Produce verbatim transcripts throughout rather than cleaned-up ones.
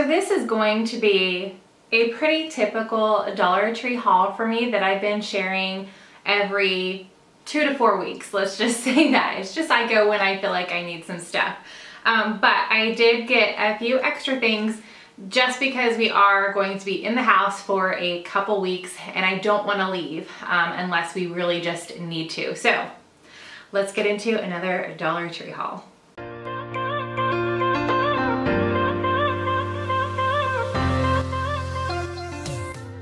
So this is going to be a pretty typical Dollar Tree haul for me that I've been sharing every two to four weeks. Let's just say that. It's just I go when I feel like I need some stuff. Um, but I did get a few extra things just because we are going to be in the house for a couple weeks and I don't want to leave um, unless we really just need to. So let's get into another Dollar Tree haul.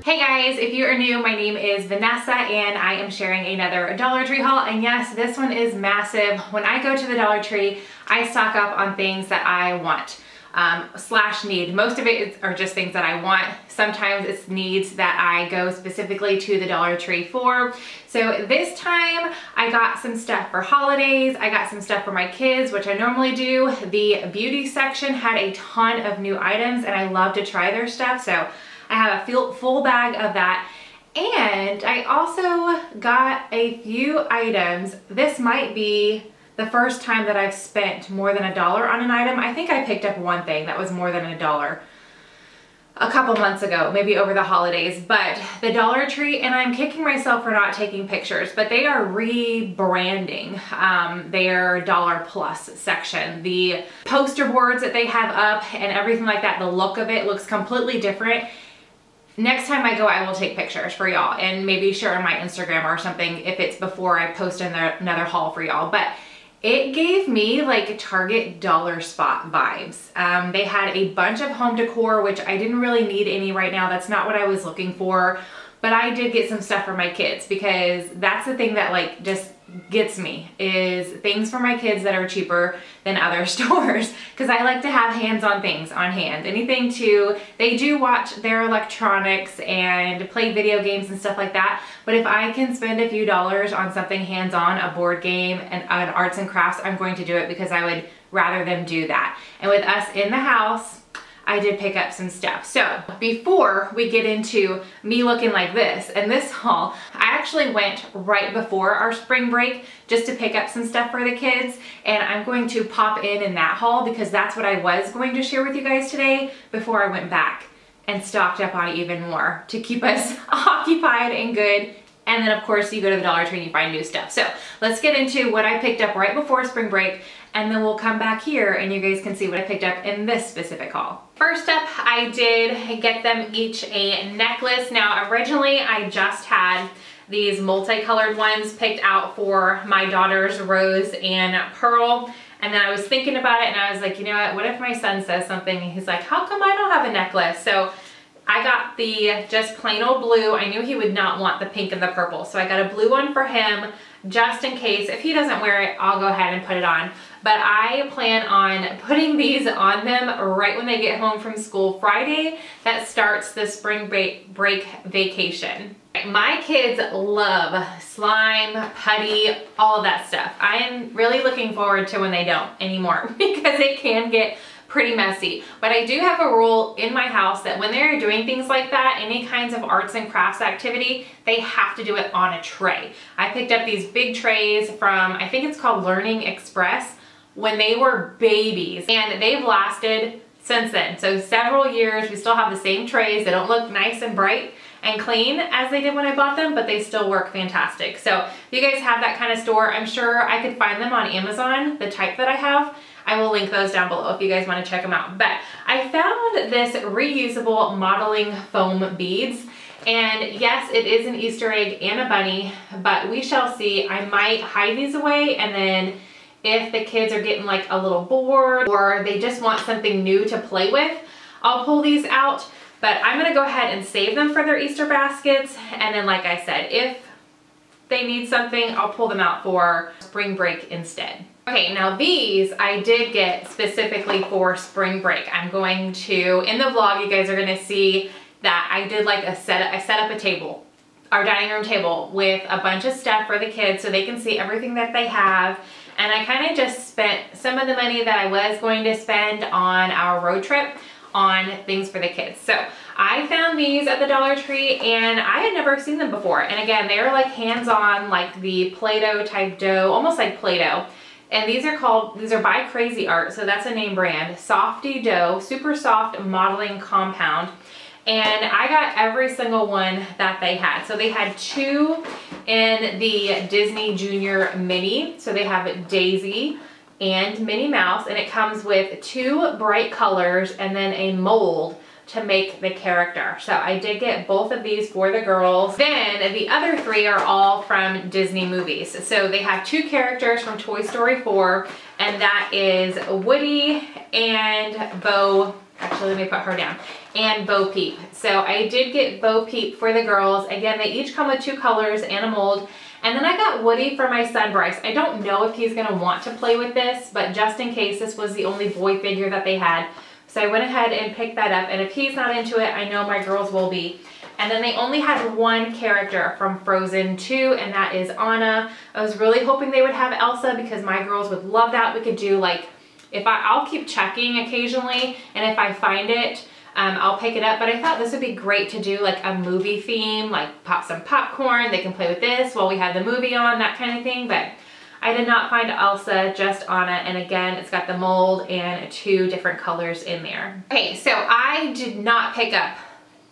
Hey guys, if you are new, my name is Vanessa and I am sharing another Dollar Tree haul, and yes, this one is massive. When I go to the Dollar Tree, I stock up on things that I want um, slash need. Most of it is, are just things that I want. Sometimes it's needs that I go specifically to the Dollar Tree for. So this time I got some stuff for holidays. I got some stuff for my kids, which I normally do. The beauty section had a ton of new items and I love to try their stuff. So I have a full bag of that, and I also got a few items. This might be the first time that I've spent more than a dollar on an item. I think I picked up one thing that was more than a dollar a couple months ago, maybe over the holidays, but the Dollar Tree, and I'm kicking myself for not taking pictures, but they are rebranding um, their Dollar Plus section. The poster boards that they have up and everything like that, the look of it looks completely different. Next time I go, I will take pictures for y'all and maybe share on my Instagram or something if it's before I post another haul for y'all. But it gave me like Target dollar spot vibes. Um, they had a bunch of home decor, which I didn't really need any right now. That's not what I was looking for. But I did get some stuff for my kids because that's the thing that like just gets me, is things for my kids that are cheaper than other stores, because I like to have hands-on things on hand. Anything to, they do watch their electronics and play video games and stuff like that, but if I can spend a few dollars on something hands-on, a board game and an arts and crafts, I'm going to do it because I would rather them do that. And with us in the house, I did pick up some stuff. So before we get into me looking like this and this haul, I actually went right before our spring break just to pick up some stuff for the kids, and I'm going to pop in in that haul because that's what I was going to share with you guys today before I went back and stocked up on even more to keep us occupied and good. And then of course you go to the Dollar Tree and you find new stuff. So let's get into what I picked up right before spring break, and then we'll come back here and you guys can see what I picked up in this specific haul. First up, I did get them each a necklace. Now originally I just had these multicolored ones picked out for my daughters, Rose and Pearl. And then I was thinking about it and I was like, you know what, what if my son says something and he's like, how come I don't have a necklace? So I got the just plain old blue. I knew he would not want the pink and the purple. So I got a blue one for him just in case. If he doesn't wear it, I'll go ahead and put it on. But I plan on putting these on them right when they get home from school Friday. That starts the spring break, break vacation. My kids love slime, putty, all that stuff. I am really looking forward to when they don't anymore because it can get pretty messy. But I do have a rule in my house that when they're doing things like that, any kinds of arts and crafts activity, they have to do it on a tray. I picked up these big trays from, I think it's called Learning Express, when they were babies, and they've lasted since then. So several years, we still have the same trays. They don't look nice and bright and clean as they did when I bought them, but they still work fantastic. So if you guys have that kind of store, I'm sure I could find them on Amazon, the type that I have. I will link those down below if you guys want to check them out. But I found this reusable modeling foam beads, and yes, it is an Easter egg and a bunny, but we shall see. I might hide these away, and then if the kids are getting like a little bored or they just want something new to play with, I'll pull these out. But I'm going to go ahead and save them for their Easter baskets, and then like I said, if they need something, I'll pull them out for spring break instead. Okay, now these I did get specifically for spring break. I'm going to, in the vlog, you guys are gonna see that I did like a setup, I set up a table, our dining room table, with a bunch of stuff for the kids so they can see everything that they have. And I kind of just spent some of the money that I was going to spend on our road trip on things for the kids. So I found these at the Dollar Tree and I had never seen them before. And again, they are like hands-on, like the Play-Doh type dough, almost like Play-Doh. And these are called, these are by Crazy Art, so that's a name brand. Softie Dough, super soft modeling compound. And I got every single one that they had. So they had two in the Disney Junior Mini. So they have Daisy and Minnie Mouse. And it comes with two bright colors and then a mold to make the character. So I did get both of these for the girls. Then the other three are all from Disney movies. So they have two characters from Toy Story four, and that is Woody and Bo. Actually, let me put her down. And Bo Peep. So I did get Bo Peep for the girls. Again, they each come with two colors and a mold. And then I got Woody for my son Bryce. I don't know if he's gonna want to play with this, but just in case, this was the only boy figure that they had. So I went ahead and picked that up, and if he's not into it, I know my girls will be. And then they only had one character from Frozen two, and that is Anna. I was really hoping they would have Elsa because my girls would love that. We could do like, if I, I'll keep checking occasionally, and if I find it, um, I'll pick it up. But I thought this would be great to do like a movie theme, like pop some popcorn, they can play with this while we have the movie on, that kind of thing. But I did not find Elsa, just Anna, and again, it's got the mold and two different colors in there. Okay, so I did not pick up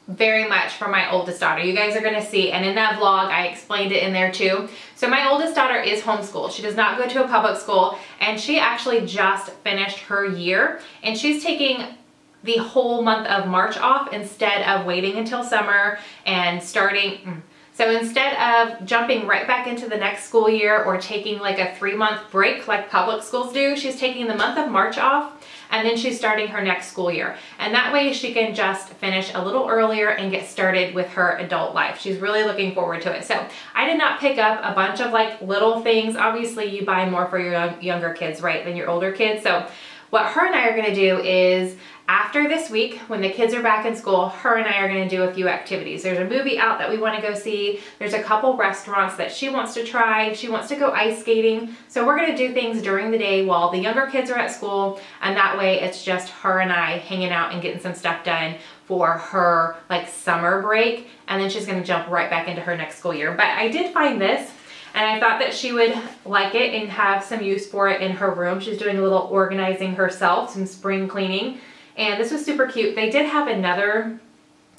very much for my oldest daughter. You guys are gonna see, and in that vlog, I explained it in there too. So my oldest daughter is homeschooled. She does not go to a public school, and she actually just finished her year, and she's taking the whole month of March off instead of waiting until summer and starting, mm, So instead of jumping right back into the next school year or taking like a three month break like public schools do, she's taking the month of March off, and then she's starting her next school year. And that way she can just finish a little earlier and get started with her adult life. She's really looking forward to it. So I did not pick up a bunch of like little things. Obviously you buy more for your younger kids, right, than your older kids. So what her and I are gonna do is, after this week, when the kids are back in school, her and I are gonna do a few activities. There's a movie out that we wanna go see. There's a couple restaurants that she wants to try. She wants to go ice skating. So we're gonna do things during the day while the younger kids are at school, and that way it's just her and I hanging out and getting some stuff done for her like summer break, and then she's gonna jump right back into her next school year. But I did find this, and I thought that she would like it and have some use for it in her room. She's doing a little organizing herself, some spring cleaning. And this was super cute. They did have another,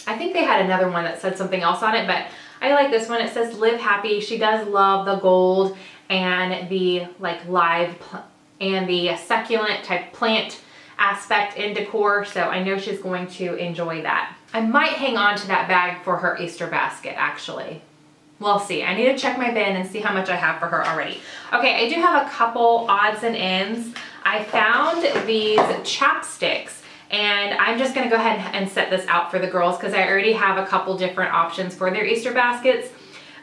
I think they had another one that said something else on it, but I like this one. It says live happy. She does love the gold and the like live and the succulent type plant aspect in decor. So I know she's going to enjoy that. I might hang on to that bag for her Easter basket actually. We'll see. I need to check my bin and see how much I have for her already. Okay, I do have a couple odds and ends. I found these chapsticks, and I'm just gonna go ahead and set this out for the girls because I already have a couple different options for their Easter baskets.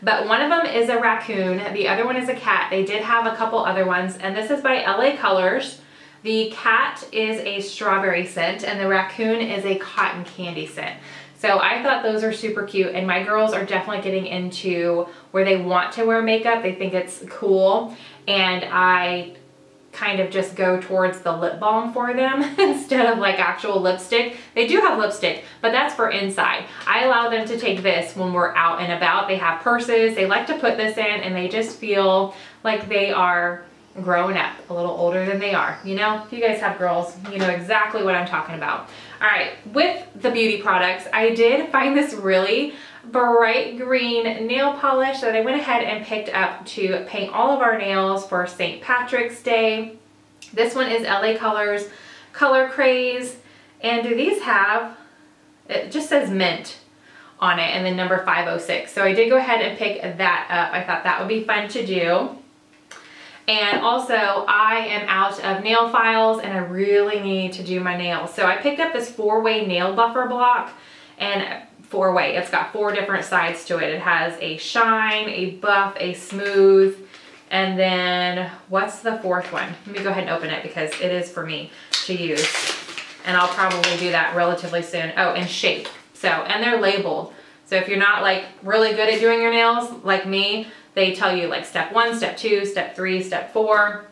But one of them is a raccoon, the other one is a cat. They did have a couple other ones, and this is by L A Colors. The cat is a strawberry scent and the raccoon is a cotton candy scent. So I thought those are super cute, and my girls are definitely getting into where they want to wear makeup. They think it's cool, and I kind of just go towards the lip balm for them instead of like actual lipstick. They do have lipstick, but that's for inside. I allow them to take this when we're out and about. They have purses, they like to put this in, and they just feel like they are growing up, a little older than they are. You know, if you guys have girls, you know exactly what I'm talking about. All right, with the beauty products, I did find this really bright green nail polish that I went ahead and picked up to paint all of our nails for Saint Patrick's Day. This one is L A Colors Color Craze, and these have, it just says mint on it and then number five oh six. So I did go ahead and pick that up. I thought that would be fun to do. And also I am out of nail files and I really need to do my nails. So I picked up this four-way nail buffer block, and four-way, it's got four different sides to it. It has a shine, a buff, a smooth, and then what's the fourth one? Let me go ahead and open it because it is for me to use. And I'll probably do that relatively soon. Oh, and shape. So, and they're labeled. So if you're not like really good at doing your nails like me, they tell you like step one, step two, step three, step four.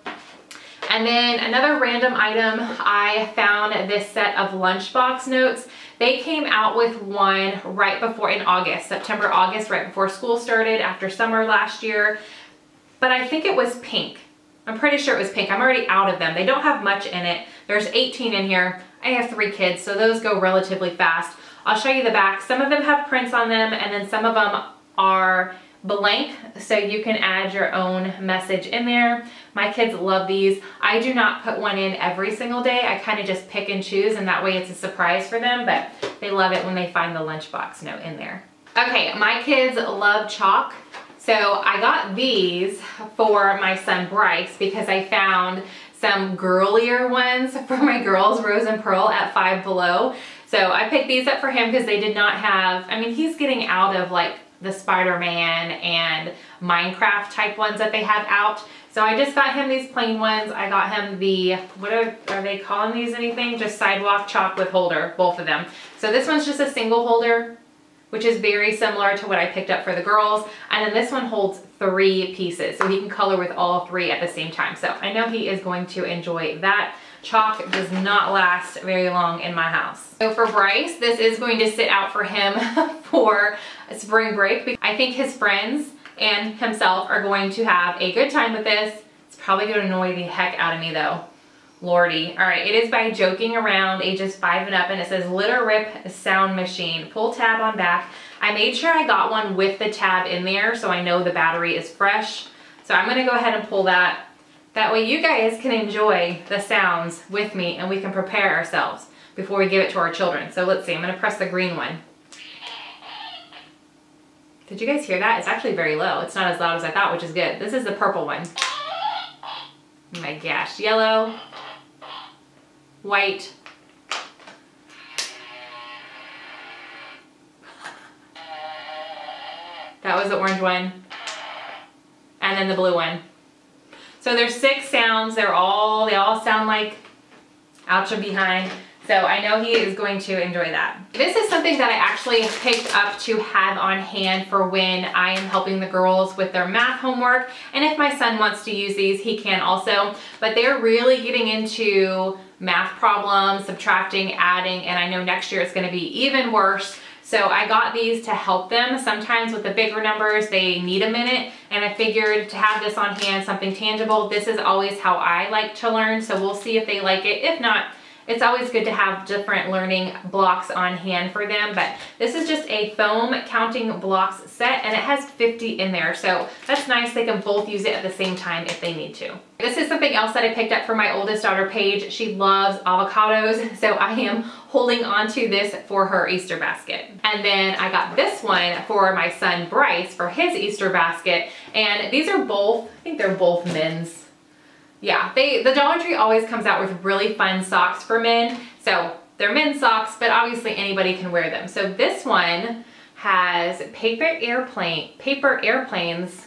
And then another random item, I found this set of lunchbox notes. They came out with one right before, in August, September, August, right before school started after summer last year. But I think it was pink. I'm pretty sure it was pink. I'm already out of them. They don't have much in it. There's eighteen in here. I have three kids, so those go relatively fast. I'll show you the back. Some of them have prints on them, and then some of them are blank, so you can add your own message in there. My kids love these. I do not put one in every single day. I kind of just pick and choose, and that way it's a surprise for them, but they love it when they find the lunchbox note in there. Okay, my kids love chalk. So I got these for my son Bryce because I found some girlier ones for my girls, Rose and Pearl, at Five Below. So I picked these up for him because they did not have, I mean, he's getting out of like the Spider-Man and Minecraft type ones that they have out. So I just got him these plain ones. I got him the, what are, are they calling these anything? Just sidewalk chalk with holder, both of them. So this one's just a single holder, which is very similar to what I picked up for the girls. And then this one holds three pieces, so he can color with all three at the same time. So I know he is going to enjoy that. Chalk does not last very long in my house. So for Bryce, this is going to sit out for him for spring break. I think his friends and himself are going to have a good time with this. It's probably gonna annoy the heck out of me though. Lordy. All right, it is by Joking Around, ages five and up, and it says Litter Rip Sound Machine. Pull tab on back. I made sure I got one with the tab in there so I know the battery is fresh. So I'm gonna go ahead and pull that. That way you guys can enjoy the sounds with me and we can prepare ourselves before we give it to our children. So let's see, I'm gonna press the green one. Did you guys hear that? It's actually very low. It's not as loud as I thought, which is good. This is the purple one. Oh my gosh, yellow. White. That was the orange one. And then the blue one. So there's six sounds. They're all, they all sound like out your behind. So I know he is going to enjoy that. This is something that I actually picked up to have on hand for when I am helping the girls with their math homework. And if my son wants to use these, he can also, but they're really getting into math problems, subtracting, adding, and I know next year it's gonna be even worse. So I got these to help them. Sometimes with the bigger numbers, they need a minute, and I figured to have this on hand, something tangible. This is always how I like to learn, so we'll see if they like it. If not, it's always good to have different learning blocks on hand for them, but this is just a foam counting blocks set, and it has fifty in there, so that's nice. They can both use it at the same time if they need to. This is something else that I picked up for my oldest daughter, Paige. She loves avocados, so I am holding on to this for her Easter basket. And then I got this one for my son, Bryce, for his Easter basket, and these are both, I think they're both men's. Yeah, they, the Dollar Tree always comes out with really fun socks for men. So they're men's socks, but obviously anybody can wear them. So this one has paper airplane, paper airplanes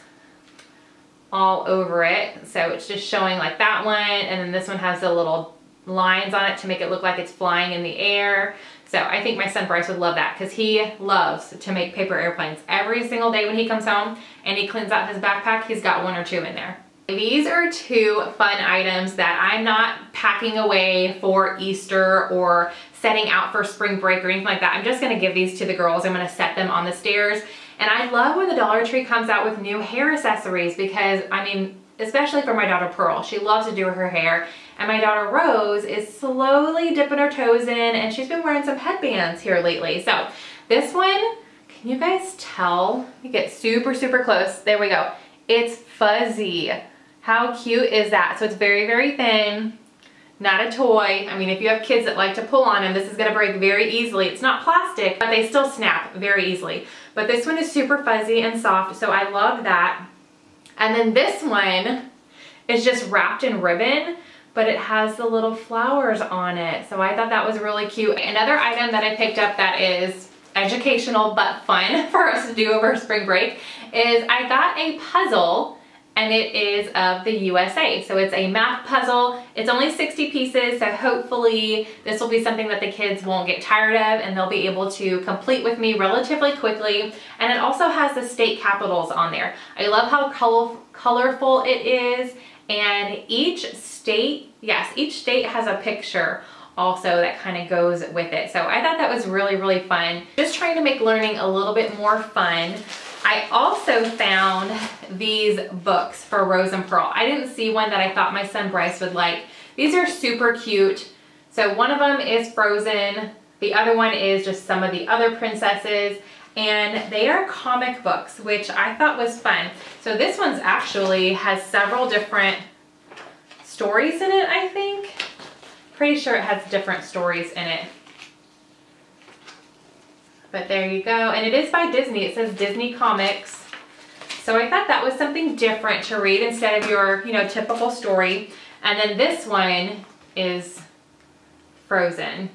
all over it. So it's just showing like that one. And then this one has the little lines on it to make it look like it's flying in the air. So I think my son Bryce would love that because he loves to make paper airplanes. Every single day when he comes home and he cleans out his backpack, he's got one or two in there. These are two fun items that I'm not packing away for Easter or setting out for spring break or anything like that. I'm just gonna give these to the girls. I'm gonna set them on the stairs. And I love when the Dollar Tree comes out with new hair accessories because, I mean, especially for my daughter Pearl, she loves to do her hair. And my daughter Rose is slowly dipping her toes in, and she's been wearing some headbands here lately. So this one, can you guys tell? You get super, super close. There we go. It's fuzzy. How cute is that? So it's very, very thin, not a toy. I mean, if you have kids that like to pull on them, this is gonna break very easily. It's not plastic, but they still snap very easily. But this one is super fuzzy and soft, so I love that. And then this one is just wrapped in ribbon, but it has the little flowers on it. So I thought that was really cute. Another item that I picked up that is educational but fun for us to do over spring break is I got a puzzle, and it is of the U S A. So it's a math puzzle. It's only sixty pieces, so hopefully this will be something that the kids won't get tired of and they'll be able to complete with me relatively quickly. And it also has the state capitals on there. I love how color colorful it is, and each state, yes, each state has a picture also that kind of goes with it. So I thought that was really, really fun. Just trying to make learning a little bit more fun. I also found these books for Rose and Pearl. I didn't see one that I thought my son Bryce would like. These are super cute. So one of them is Frozen. The other one is just some of the other princesses. And they are comic books, which I thought was fun. So this one's actually has several different stories in it, I think. Pretty sure it has different stories in it. But there you go. And it is by Disney. It says Disney Comics. So I thought that was something different to read instead of your, you know, typical story. And then this one is Frozen.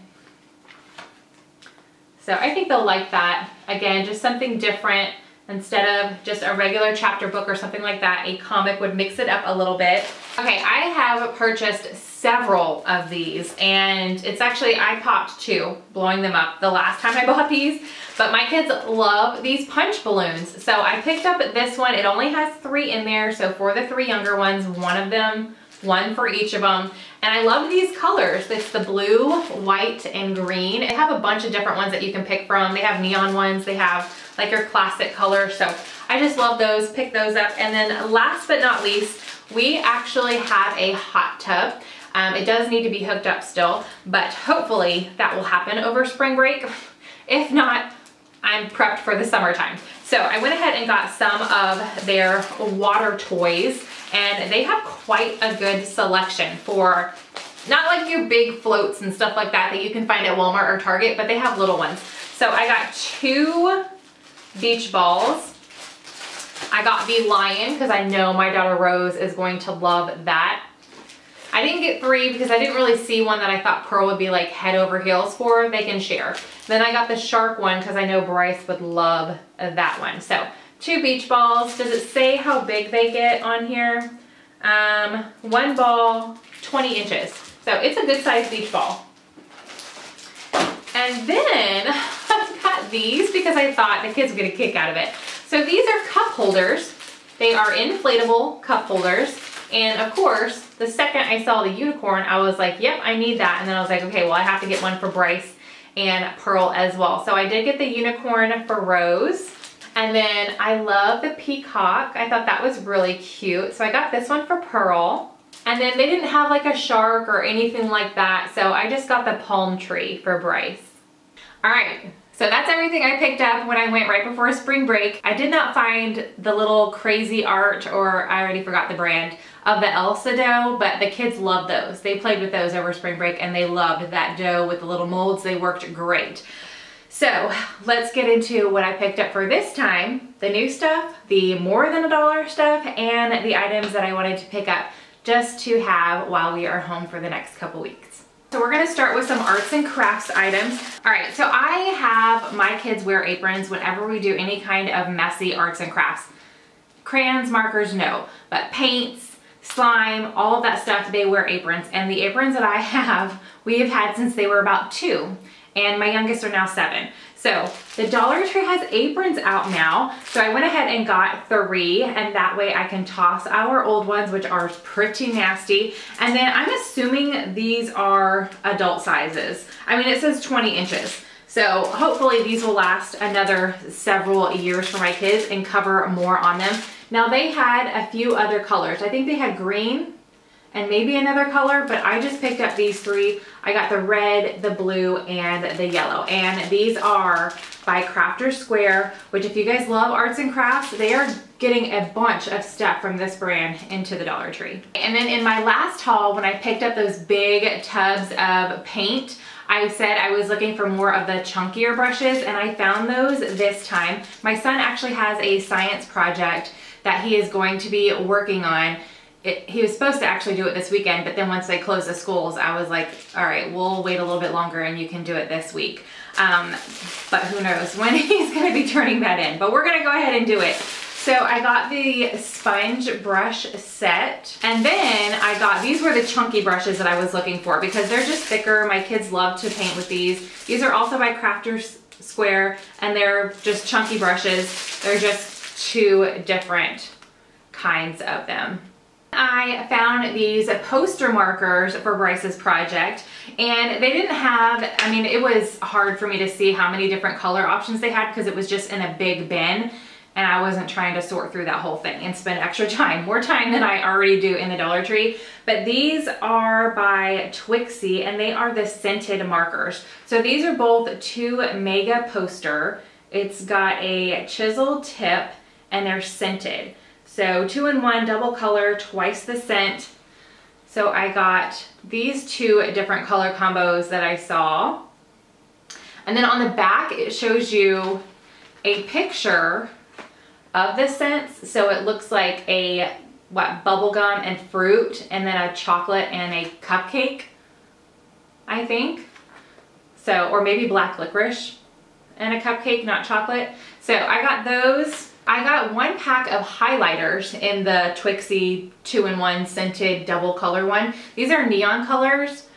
So I think they'll like that. Again, just something different. Instead of just a regular chapter book or something like that, a comic would mix it up a little bit. Okay, I have purchased several of these, and it's actually, I popped two, blowing them up the last time I bought these, but my kids love these punch balloons. So I picked up this one. It only has three in there, so for the three younger ones, one of them, one for each of them. And I love these colors. It's the blue, white, and green. They have a bunch of different ones that you can pick from. They have neon ones, they have like your classic color. So I just love those, pick those up. And then last but not least, we actually have a hot tub. Um, it does need to be hooked up still, but hopefully that will happen over spring break. If not, I'm prepped for the summertime. So I went ahead and got some of their water toys, and they have quite a good selection for not like your big floats and stuff like that that you can find at Walmart or Target, but they have little ones. So I got two beach balls. I got the lion because I know my daughter Rose is going to love that. I didn't get three because I didn't really see one that I thought Pearl would be like head over heels for. They can share. Then I got the shark one because I know Bryce would love that one. So two beach balls. Does it say how big they get on here? Um, one ball, twenty inches. So it's a good sized beach ball. And then I got these because I thought the kids would get a kick out of it. So these are cup holders. They are inflatable cup holders. And of course, the second I saw the unicorn, I was like, yep, I need that. And then I was like, okay, well, I have to get one for Bryce and Pearl as well. So I did get the unicorn for Rose. And then I love the peacock. I thought that was really cute. So I got this one for Pearl. And then they didn't have like a shark or anything like that. So I just got the palm tree for Bryce. All right. So that's everything I picked up when I went right before spring break. I did not find the little Crazy Art, or I already forgot the brand, of the Elsa dough, but the kids love those. They played with those over spring break and they loved that dough with the little molds. They worked great. So let's get into what I picked up for this time, the new stuff, the more than a dollar stuff, and the items that I wanted to pick up just to have while we are home for the next couple weeks. So we're gonna start with some arts and crafts items. All right, so I have my kids wear aprons whenever we do any kind of messy arts and crafts. Crayons, markers, no, but paints, slime, all of that stuff, they wear aprons. And the aprons that I have, we have had since they were about two, and my youngest are now seven. So the Dollar Tree has aprons out now. So I went ahead and got three, and that way I can toss our old ones, which are pretty nasty. And then I'm assuming these are adult sizes. I mean, it says twenty inches. So hopefully these will last another several years for my kids and cover more on them. Now they had a few other colors. I think they had green and maybe another color, but I just picked up these three. I got the red, the blue, and the yellow. And these are by Crafter's Square, which if you guys love arts and crafts, they are getting a bunch of stuff from this brand into the Dollar Tree. And then in my last haul, when I picked up those big tubs of paint, I said I was looking for more of the chunkier brushes, and I found those this time. My son actually has a science project that he is going to be working on. It, he was supposed to actually do it this weekend, but then once they closed the schools, I was like, all right, we'll wait a little bit longer and you can do it this week. Um, but who knows when he's going to be turning that in, but we're going to go ahead and do it. So I got the sponge brush set, and then I got, these were the chunky brushes that I was looking for because they're just thicker. My kids love to paint with these. These are also by Crafter's Square, and they're just chunky brushes. They're just two different kinds of them. I found these poster markers for Bryce's project, and they didn't have, I mean, it was hard for me to see how many different color options they had because it was just in a big bin. and I wasn't trying to sort through that whole thing and spend extra time, more time than I already do in the Dollar Tree. But these are by Twixie, and they are the scented markers. So these are both two mega poster. It's got a chisel tip and they're scented. So two in one, double color, twice the scent. So I got these two different color combos that I saw. And then on the back, it shows you a picture of the scents. So it looks like a what bubblegum and fruit, and then a chocolate and a cupcake, I think. So, or maybe black licorice and a cupcake, not chocolate. So I got those. I got one pack of highlighters in the Twixie two in one scented double color one. These are neon colors.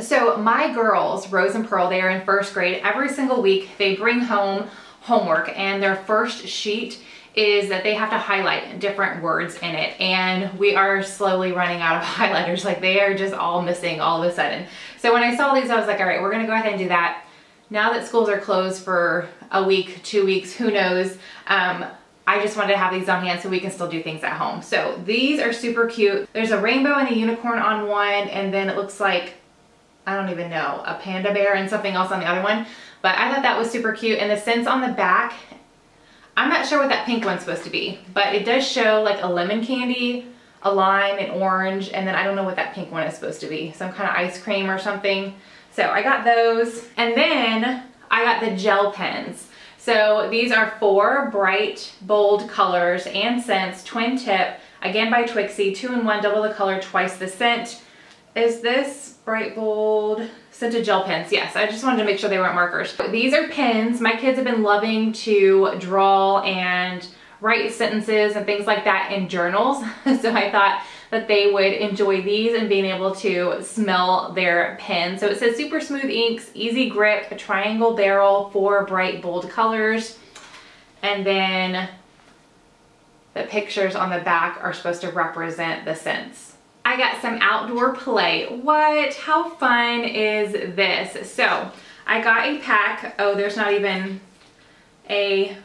So my girls, Rose and Pearl, they are in first grade. Every single week they bring home homework, and their first sheet is that they have to highlight different words in it, and we are slowly running out of highlighters. Like, they are just all missing all of a sudden. So when I saw these, I was like, all right, we're gonna go ahead and do that. Now that schools are closed for a week, two weeks, who knows? Um, I just wanted to have these on hand so we can still do things at home. So these are super cute. There's a rainbow and a unicorn on one, and then it looks like, I don't even know, a panda bear and something else on the other one. But I thought that was super cute. And the scents on the back, I'm not sure what that pink one's supposed to be, but it does show like a lemon candy, a lime, an orange, and then I don't know what that pink one is supposed to be. Some kind of ice cream or something. So I got those. And then I got the gel pens. So these are four bright, bold colors and scents, twin tip, again by Twixie, two in one, double the color, twice the scent. Is this bright, bold, scented gel pens? Yes, I just wanted to make sure they weren't markers. These are pens. My kids have been loving to draw and write sentences and things like that in journals. So I thought that they would enjoy these and being able to smell their pen. So it says super smooth inks, easy grip, a triangle barrel, four bright, bold colors. And then the pictures on the back are supposed to represent the scents. I got some outdoor play. What? How fun is this? So I got a pack. Oh, there's not even a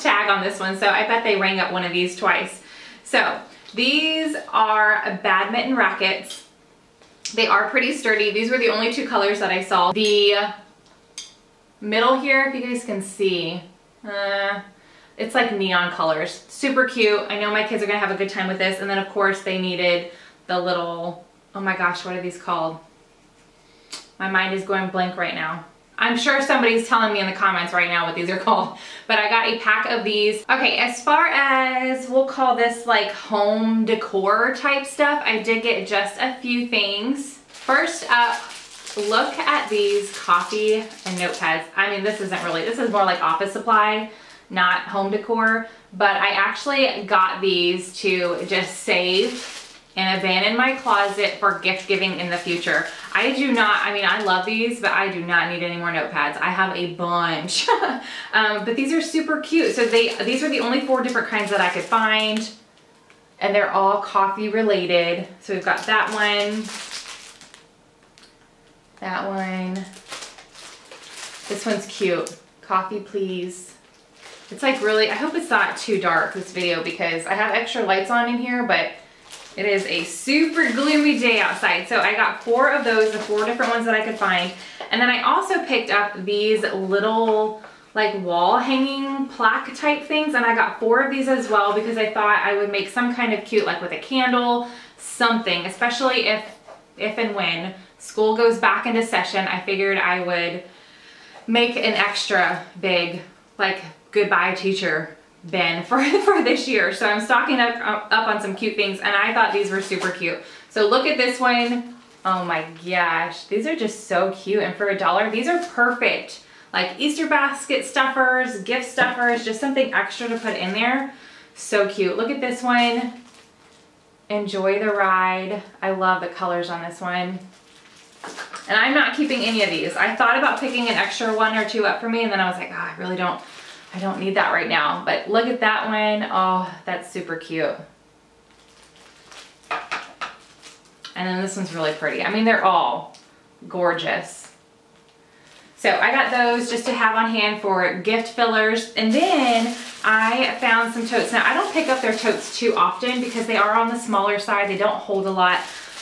tag on this one. So I bet they rang up one of these twice. So these are badminton rackets. They are pretty sturdy. These were the only two colors that I saw. The middle here, if you guys can see, uh, it's like neon colors. Super cute. I know my kids are gonna have a good time with this. And then of course they needed the little, oh my gosh, what are these called? My mind is going blank right now. I'm sure somebody's telling me in the comments right now what these are called, but I got a pack of these. Okay, as far as we'll call this like home decor type stuff, I did get just a few things. First up, look at these coffee and notepads. I mean, this isn't really, this is more like office supply, not home decor, but I actually got these to just save and abandon my closet for gift giving in the future. I do not, I mean, I love these, but I do not need any more notepads. I have a bunch. um, but these are super cute. So they, these are the only four different kinds that I could find, and they're all coffee related. So we've got that one, that one. This one's cute. Coffee, please. It's like really, I hope it's not too dark, this video, because I have extra lights on in here, but it is a super gloomy day outside. So I got four of those, the four different ones that I could find. And then I also picked up these little like wall hanging plaque type things. And I got four of these as well because I thought I would make some kind of cute, like with a candle, something, especially if, if and when school goes back into session, I figured I would make an extra big, like, goodbye teacher bin for, for this year. So I'm stocking up, up on some cute things, and I thought these were super cute. So look at this one. Oh my gosh, these are just so cute. And for a dollar, these are perfect. Like Easter basket stuffers, gift stuffers, just something extra to put in there. So cute. Look at this one. Enjoy the ride. I love the colors on this one. And I'm not keeping any of these. I thought about picking an extra one or two up for me, and then I was like, oh, I really don't I don't need that right now. But look at that one. Oh, that's super cute. And then this one's really pretty. I mean, they're all gorgeous. So I got those just to have on hand for gift fillers. And then I found some totes. Now I don't pick up their totes too often because they are on the smaller side. They don't hold a lot.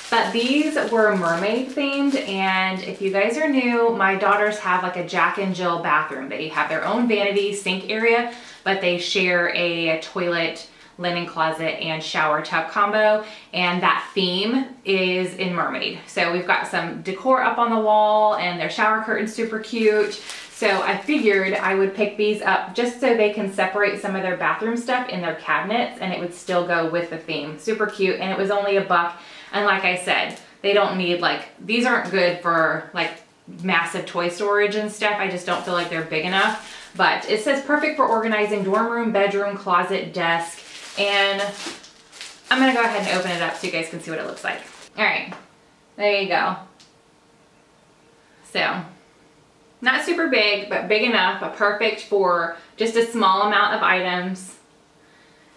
But these were mermaid themed, and if you guys are new, my daughters have like a Jack and Jill bathroom. They have their own vanity sink area, but they share a toilet, linen closet, and shower tub combo, and that theme is in mermaid. So we've got some decor up on the wall, and their shower curtain's super cute. So I figured I would pick these up just so they can separate some of their bathroom stuff in their cabinets, and it would still go with the theme. Super cute, and it was only a buck. And like I said, they don't need, like, these aren't good for like massive toy storage and stuff. I just don't feel like they're big enough. But it says perfect for organizing dorm room, bedroom, closet, desk. And I'm gonna go ahead and open it up so you guys can see what it looks like. All right, there you go. So not super big, but big enough, but perfect for just a small amount of items.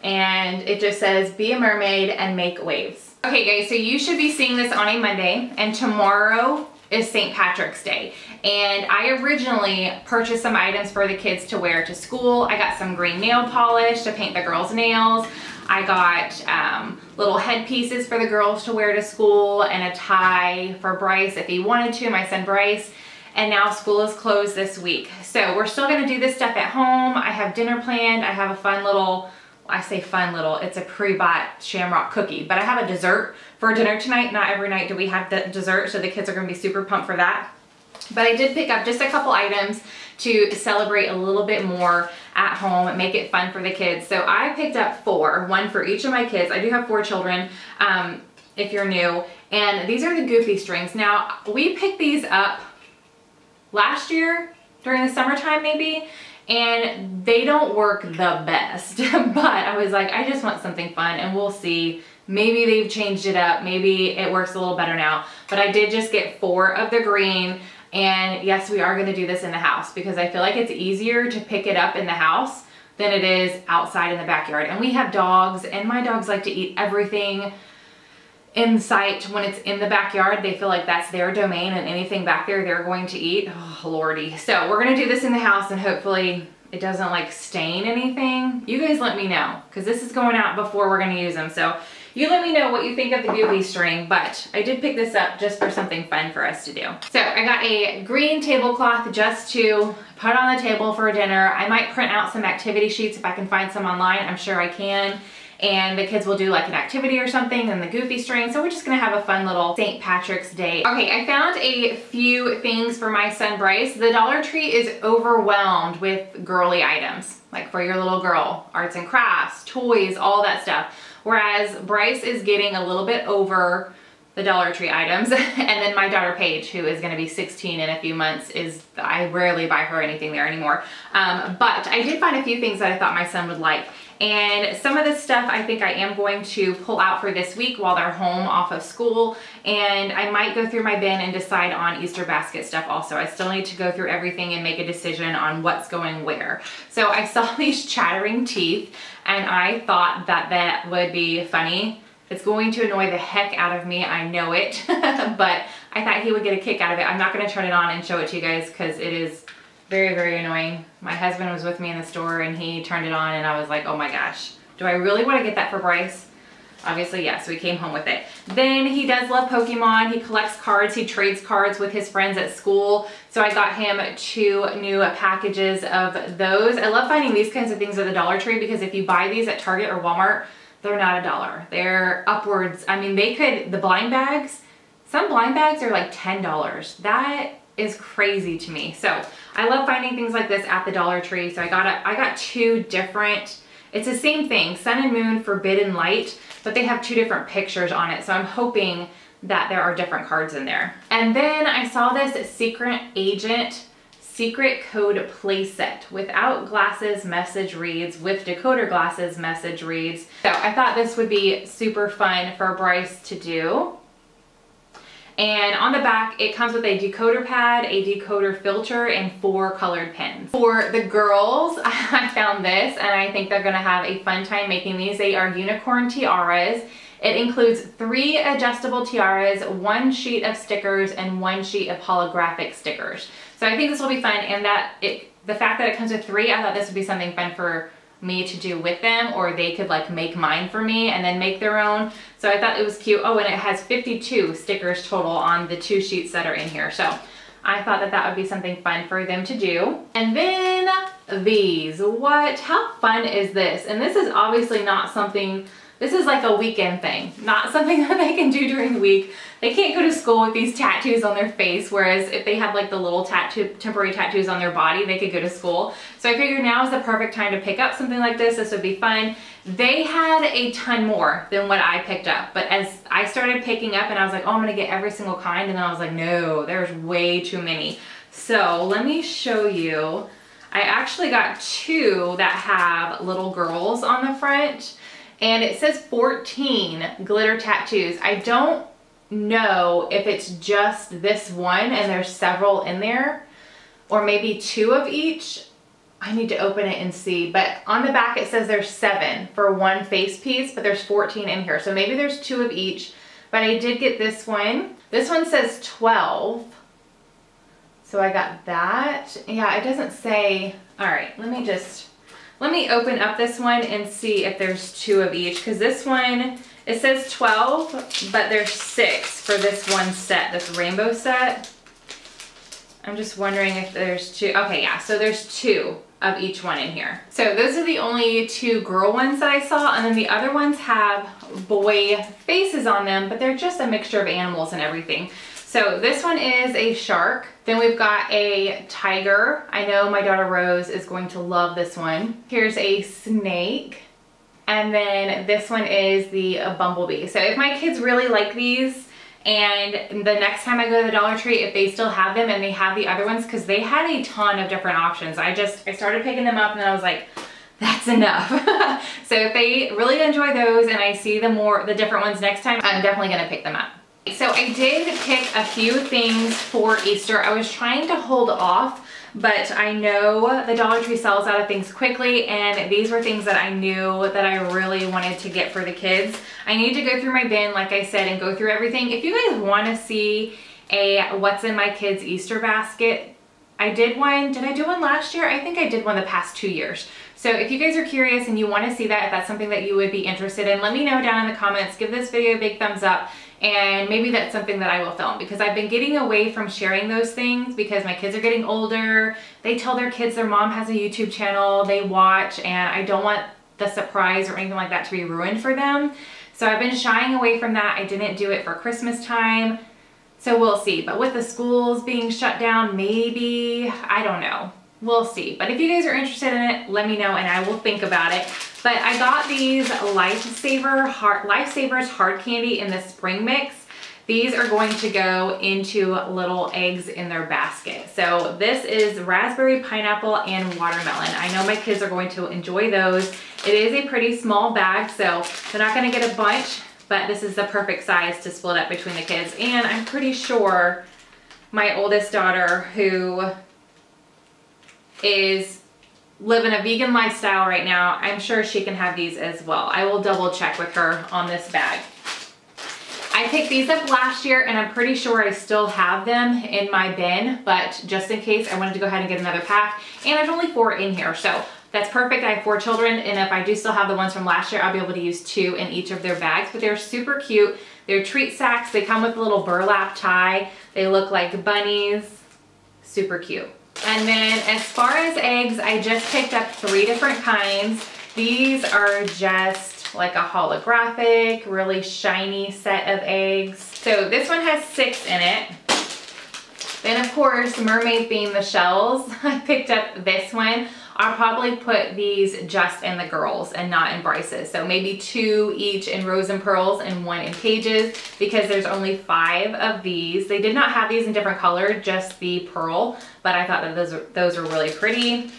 And it just says, be a mermaid and make waves. Okay guys, so you should be seeing this on a Monday, and tomorrow is Saint Patrick's Day. And I originally purchased some items for the kids to wear to school. I got some green nail polish to paint the girls' nails. I got um, little headpieces for the girls to wear to school, and a tie for Bryce if he wanted to, my son Bryce. And now school is closed this week. So we're still gonna do this stuff at home. I have dinner planned. I have a fun little I say fun little, it's a pre-bought shamrock cookie, but I have a dessert for dinner tonight. Not every night do we have the dessert, so the kids are gonna be super pumped for that. But I did pick up just a couple items to celebrate a little bit more at home, make it fun for the kids. So I picked up four, one for each of my kids. I do have four children, um, if you're new, and these are the Goofy strings. Now, we picked these up last year during the summertime maybe, and they don't work the best, but I was like, I just want something fun, and we'll see. Maybe they've changed it up. Maybe it works a little better now, but I did just get four of the green, and yes, we are going to do this in the house because I feel like it's easier to pick it up in the house than it is outside in the backyard. And we have dogs, and my dogs like to eat everything in sight when it's in the backyard. They feel like that's their domain, and anything back there they're going to eat. Oh lordy. So we're gonna do this in the house, and hopefully it doesn't like stain anything. You guys let me know, because this is going out before we're gonna use them. So you let me know what you think of the Goofy string, but I did pick this up just for something fun for us to do. So I got a green tablecloth just to put on the table for dinner. I might print out some activity sheets if I can find some online. I'm sure I can. And the kids will do like an activity or something, and the Goofy string. So we're just gonna have a fun little Saint Patrick's Day. Okay, I found a few things for my son Bryce. The Dollar Tree is overwhelmed with girly items, like for your little girl, arts and crafts, toys, all that stuff. Whereas Bryce is getting a little bit over the Dollar Tree items. And then my daughter Paige, who is gonna be sixteen in a few months, is, I rarely buy her anything there anymore. Um, but I did find a few things that I thought my son would like. And some of the stuff I think I am going to pull out for this week while they're home off of school. And I might go through my bin and decide on Easter basket stuff also. I still need to go through everything and make a decision on what's going where. So I saw these chattering teeth, and I thought that that would be funny. It's going to annoy the heck out of me, I know it, but I thought he would get a kick out of it. I'm not gonna turn it on and show it to you guys because it is very, very annoying. My husband was with me in the store, and he turned it on, and I was like, oh my gosh, do I really want to get that for Bryce? Obviously, yes, we came home with it. Then he does love Pokemon. He collects cards. He trades cards with his friends at school. So I got him two new packages of those. I love finding these kinds of things at the Dollar Tree because if you buy these at Target or Walmart, they're not a dollar. They're upwards. I mean, they could, the blind bags, some blind bags are like ten dollars. That is crazy to me. So I love finding things like this at the Dollar Tree. So I got a, I got two different, it's the same thing, Sun and Moon Forbidden Light, but they have two different pictures on it. So I'm hoping that there are different cards in there. And then I saw this Secret Agent Secret Code playset. Without glasses, message reads. With decoder glasses, message reads. So I thought this would be super fun for Bryce to do. And on the back, it comes with a decoder pad, a decoder filter, and four colored pens. For the girls, I found this, and I think they're gonna have a fun time making these. They are unicorn tiaras. It includes three adjustable tiaras, one sheet of stickers, and one sheet of holographic stickers. So I think this will be fun, and that it, the fact that it comes with three, I thought this would be something fun for me to do with them, or they could like make mine for me and then make their own. So I thought it was cute. Oh, and it has fifty-two stickers total on the two sheets that are in here. So I thought that that would be something fun for them to do. And then these, what, how fun is this? And this is obviously not something, this is like a weekend thing, not something that they can do during the week. They can't go to school with these tattoos on their face, whereas if they had like the little tattoo, temporary tattoos on their body, they could go to school. So I figured now is the perfect time to pick up something like this. This would be fun. They had a ton more than what I picked up, but as I started picking up and I was like, oh, I'm gonna get every single kind, and then I was like, no, there's way too many. So let me show you. I actually got two that have little girls on the front, and it says fourteen glitter tattoos. I don't know if it's just this one and there's several in there, or maybe two of each. I need to open it and see, but on the back it says there's seven for one face piece, but there's fourteen in here. So maybe there's two of each, but I did get this one. This one says twelve, so I got that. Yeah, it doesn't say, all right, let me just, let me open up this one and see if there's two of each, because this one, it says twelve, but there's six for this one set, this rainbow set. I'm just wondering if there's two. Okay, yeah, so there's two of each one in here. So those are the only two girl ones that I saw, and then the other ones have boy faces on them, but they're just a mixture of animals and everything. So this one is a shark. Then we've got a tiger. I know my daughter Rose is going to love this one. Here's a snake. And then this one is the bumblebee. So if my kids really like these, and the next time I go to the Dollar Tree, if they still have them and they have the other ones, because they had a ton of different options. I just, I started picking them up and then I was like, that's enough. So if they really enjoy those and I see the more, the different ones next time, I'm definitely gonna pick them up. So I did pick a few things for Easter. I was trying to hold off, but I know the Dollar Tree sells out of things quickly, and these were things that I knew that I really wanted to get for the kids. I need to go through my bin, like I said, and go through everything. If you guys want to see a what's in my kids' Easter basket, I did one. Did I do one last year? I think I did one the past two years. So if you guys are curious and you want to see that, if that's something that you would be interested in, let me know down in the comments. Give this video a big thumbs up, and maybe that's something that I will film, because I've been getting away from sharing those things because my kids are getting older. They tell their kids their mom has a YouTube channel, they watch, and I don't want the surprise or anything like that to be ruined for them. So I've been shying away from that. I didn't do it for Christmas time. So we'll see, but with the schools being shut down, maybe, I don't know, we'll see. But if you guys are interested in it, let me know and I will think about it. But I got these Lifesaver Heart, Lifesavers Hard Candy in the spring mix. These are going to go into little eggs in their basket. So this is raspberry, pineapple, and watermelon. I know my kids are going to enjoy those. It is a pretty small bag, so they're not gonna get a bunch, but this is the perfect size to split up between the kids. And I'm pretty sure my oldest daughter, who is living a vegan lifestyle right now, I'm sure she can have these as well. I will double check with her on this bag. I picked these up last year and I'm pretty sure I still have them in my bin, but just in case, I wanted to go ahead and get another pack. And there's only four in here, so that's perfect. I have four children, and if I do still have the ones from last year, I'll be able to use two in each of their bags. But they're super cute. They're treat sacks. They come with a little burlap tie. They look like bunnies. Super cute. And then as far as eggs, I just picked up three different kinds. These are just like a holographic, really shiny set of eggs. So this one has six in it. Then of course, mermaid theme, the shells. I picked up this one. I'll probably put these just in the girls and not in Bryce's. So maybe two each in Rose and Pearls and one in Paige's, because there's only five of these. They did not have these in different color, just the pearl, but I thought that those were, those were really pretty.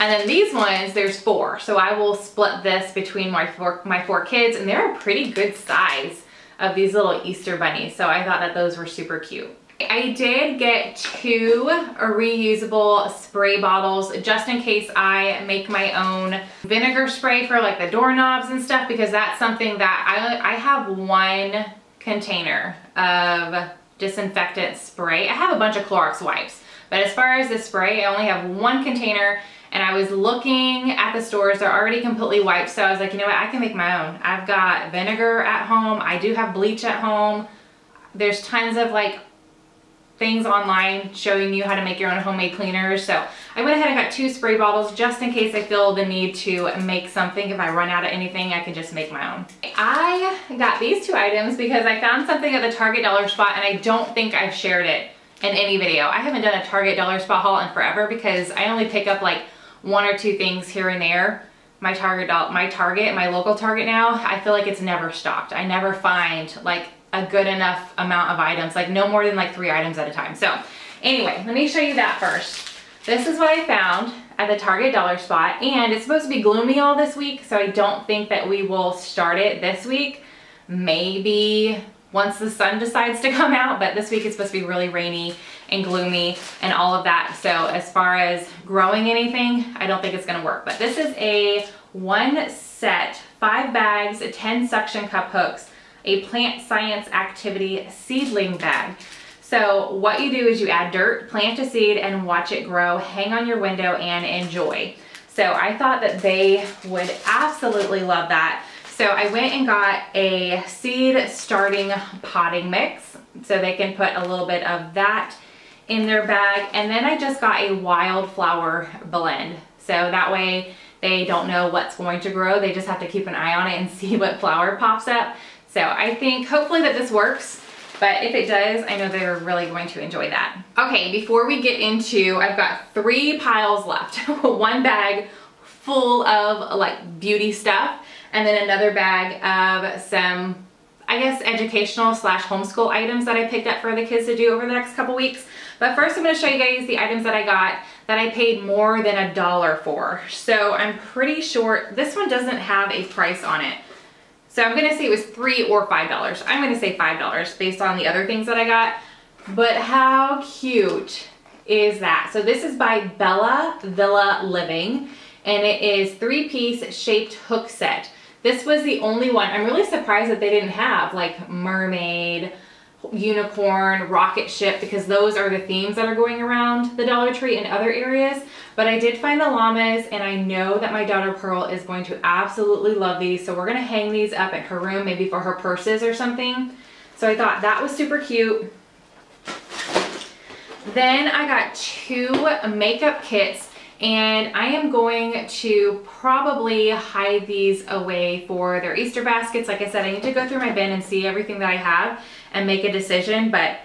And then these ones, there's four. So I will split this between my four, my four kids, and they're a pretty good size of these little Easter bunnies. So I thought that those were super cute. I did get two reusable spray bottles just in case I make my own vinegar spray for like the doorknobs and stuff, because that's something that I, I have one container of disinfectant spray. I have a bunch of Clorox wipes, but as far as the spray, I only have one container, and I was looking at the stores. They're already completely wiped, so I was like, you know what? I can make my own. I've got vinegar at home. I do have bleach at home. There's tons of like things online showing you how to make your own homemade cleaners. So I went ahead and got two spray bottles just in case I feel the need to make something. If I run out of anything, I can just make my own. I got these two items because I found something at the Target Dollar Spot, and I don't think I've shared it in any video. I haven't done a Target Dollar Spot haul in forever because I only pick up like one or two things here and there. My Target, my Target, my local Target now, I feel like it's never stocked. I never find like a good enough amount of items, like no more than like three items at a time. So anyway, let me show you that first. This is what I found at the Target Dollar Spot, and it's supposed to be gloomy all this week, so I don't think that we will start it this week. Maybe once the sun decides to come out, but this week it's supposed to be really rainy and gloomy and all of that. So as far as growing anything, I don't think it's gonna work. But this is a one set, five bags, ten suction cup hooks, a plant science activity seedling bag. So what you do is you add dirt, plant a seed, and watch it grow, hang on your window and enjoy. So I thought that they would absolutely love that. So I went and got a seed starting potting mix so they can put a little bit of that in their bag. And then I just got a wildflower blend. So that way they don't know what's going to grow. They just have to keep an eye on it and see what flower pops up. So I think hopefully that this works, but if it does, I know they're really going to enjoy that. Okay, before we get into, I've got three piles left. One bag full of like beauty stuff, and then another bag of some, I guess, educational slash homeschool items that I picked up for the kids to do over the next couple weeks. But first I'm gonna show you guys the items that I got that I paid more than a dollar for. So I'm pretty sure this one doesn't have a price on it. So I'm gonna say it was three or five dollars. I'm gonna say five dollars based on the other things that I got. But how cute is that? So this is by Bella Villa Living, and it is three-piece shaped hook set. This was the only one. I'm really surprised that they didn't have like mermaid, unicorn, rocket ship, because those are the themes that are going around the Dollar Tree and other areas. But I did find the llamas, and I know that my daughter Pearl is going to absolutely love these. So we're gonna hang these up at her room, maybe for her purses or something. So I thought that was super cute. Then I got two makeup kits, and I am going to probably hide these away for their Easter baskets. Like I said, I need to go through my bin and see everything that I have and make a decision, but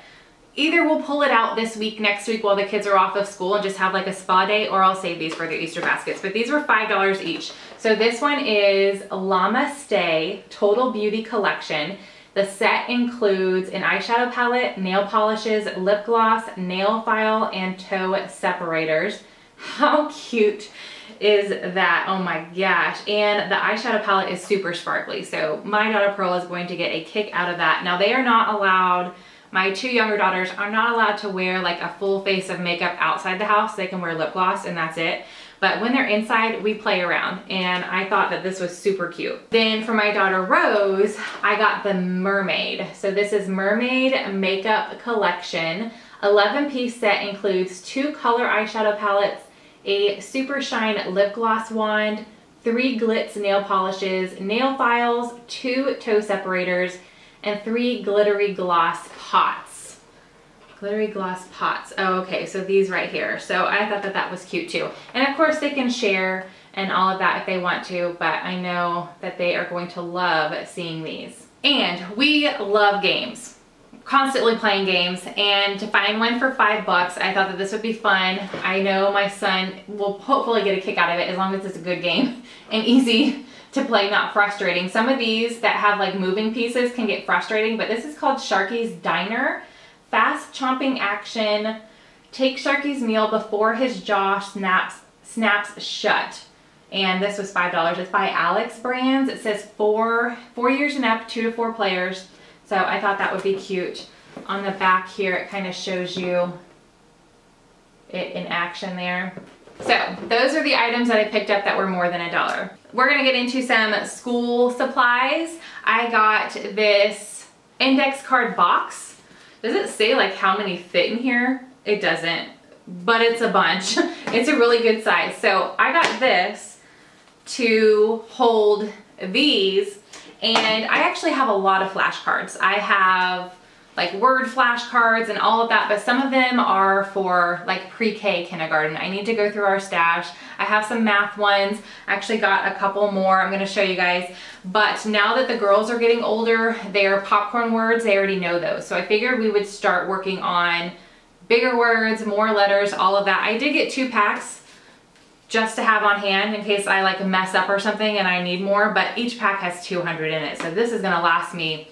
either we'll pull it out this week, next week while the kids are off of school and just have like a spa day, or I'll save these for their Easter baskets. But these were five dollars each. So this one is Llamaste Total Beauty Collection. The set includes an eyeshadow palette, nail polishes, lip gloss, nail file, and toe separators. How cute is that? Oh my gosh. And the eyeshadow palette is super sparkly. So my daughter Pearl is going to get a kick out of that. Now they are not allowed, my two younger daughters are not allowed to wear like a full face of makeup outside the house. They can wear lip gloss and that's it. But when they're inside, we play around. And I thought that this was super cute. Then for my daughter Rose, I got the Mermaid. So this is Mermaid Makeup Collection. eleven piece set includes two color eyeshadow palettes, a super shine lip gloss wand, three glitz nail polishes, nail files, two toe separators, and three glittery gloss pots. Glittery gloss pots. Oh, okay, so these right here. So I thought that that was cute too. And of course they can share and all of that if they want to, but I know that they are going to love seeing these. And we love games. Constantly playing games, and to find one for five bucks, I thought that this would be fun. I know my son will hopefully get a kick out of it as long as it's a good game and easy to play, not frustrating. Some of these that have like moving pieces can get frustrating, but this is called Sharky's Diner. Fast chomping action. Take Sharky's meal before his jaw snaps snaps shut. And this was five dollars. It's by Alex Brands. It says four four years and up, two to four players. So I thought that would be cute. On the back here, it kind of shows you it in action there. So those are the items that I picked up that were more than a dollar. We're gonna get into some school supplies. I got this index card box. Does it say like how many fit in here? It doesn't, but it's a bunch. It's a really good size. So I got this to hold these, and I actually have a lot of flashcards. I have like word flashcards and all of that, but some of them are for like pre-K kindergarten. I need to go through our stash. I have some math ones. I actually got a couple more I'm gonna show you guys. But now that the girls are getting older, their popcorn words, they already know those. So I figured we would start working on bigger words, more letters, all of that. I did get two packs just to have on hand in case I like mess up or something and I need more, but each pack has two hundred in it. So this is gonna last me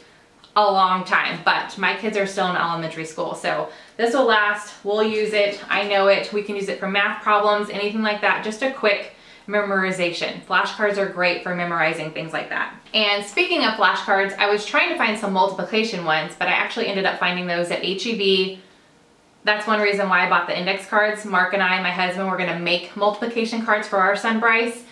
a long time, but my kids are still in elementary school, so this will last. We'll use it. I know it. We can use it for math problems, anything like that. Just a quick memorization. Flashcards are great for memorizing things like that. And speaking of flashcards, I was trying to find some multiplication ones, but I actually ended up finding those at H E B. That's one reason why I bought the index cards. Mark and I, my husband, were gonna make multiplication cards for our son Bryce,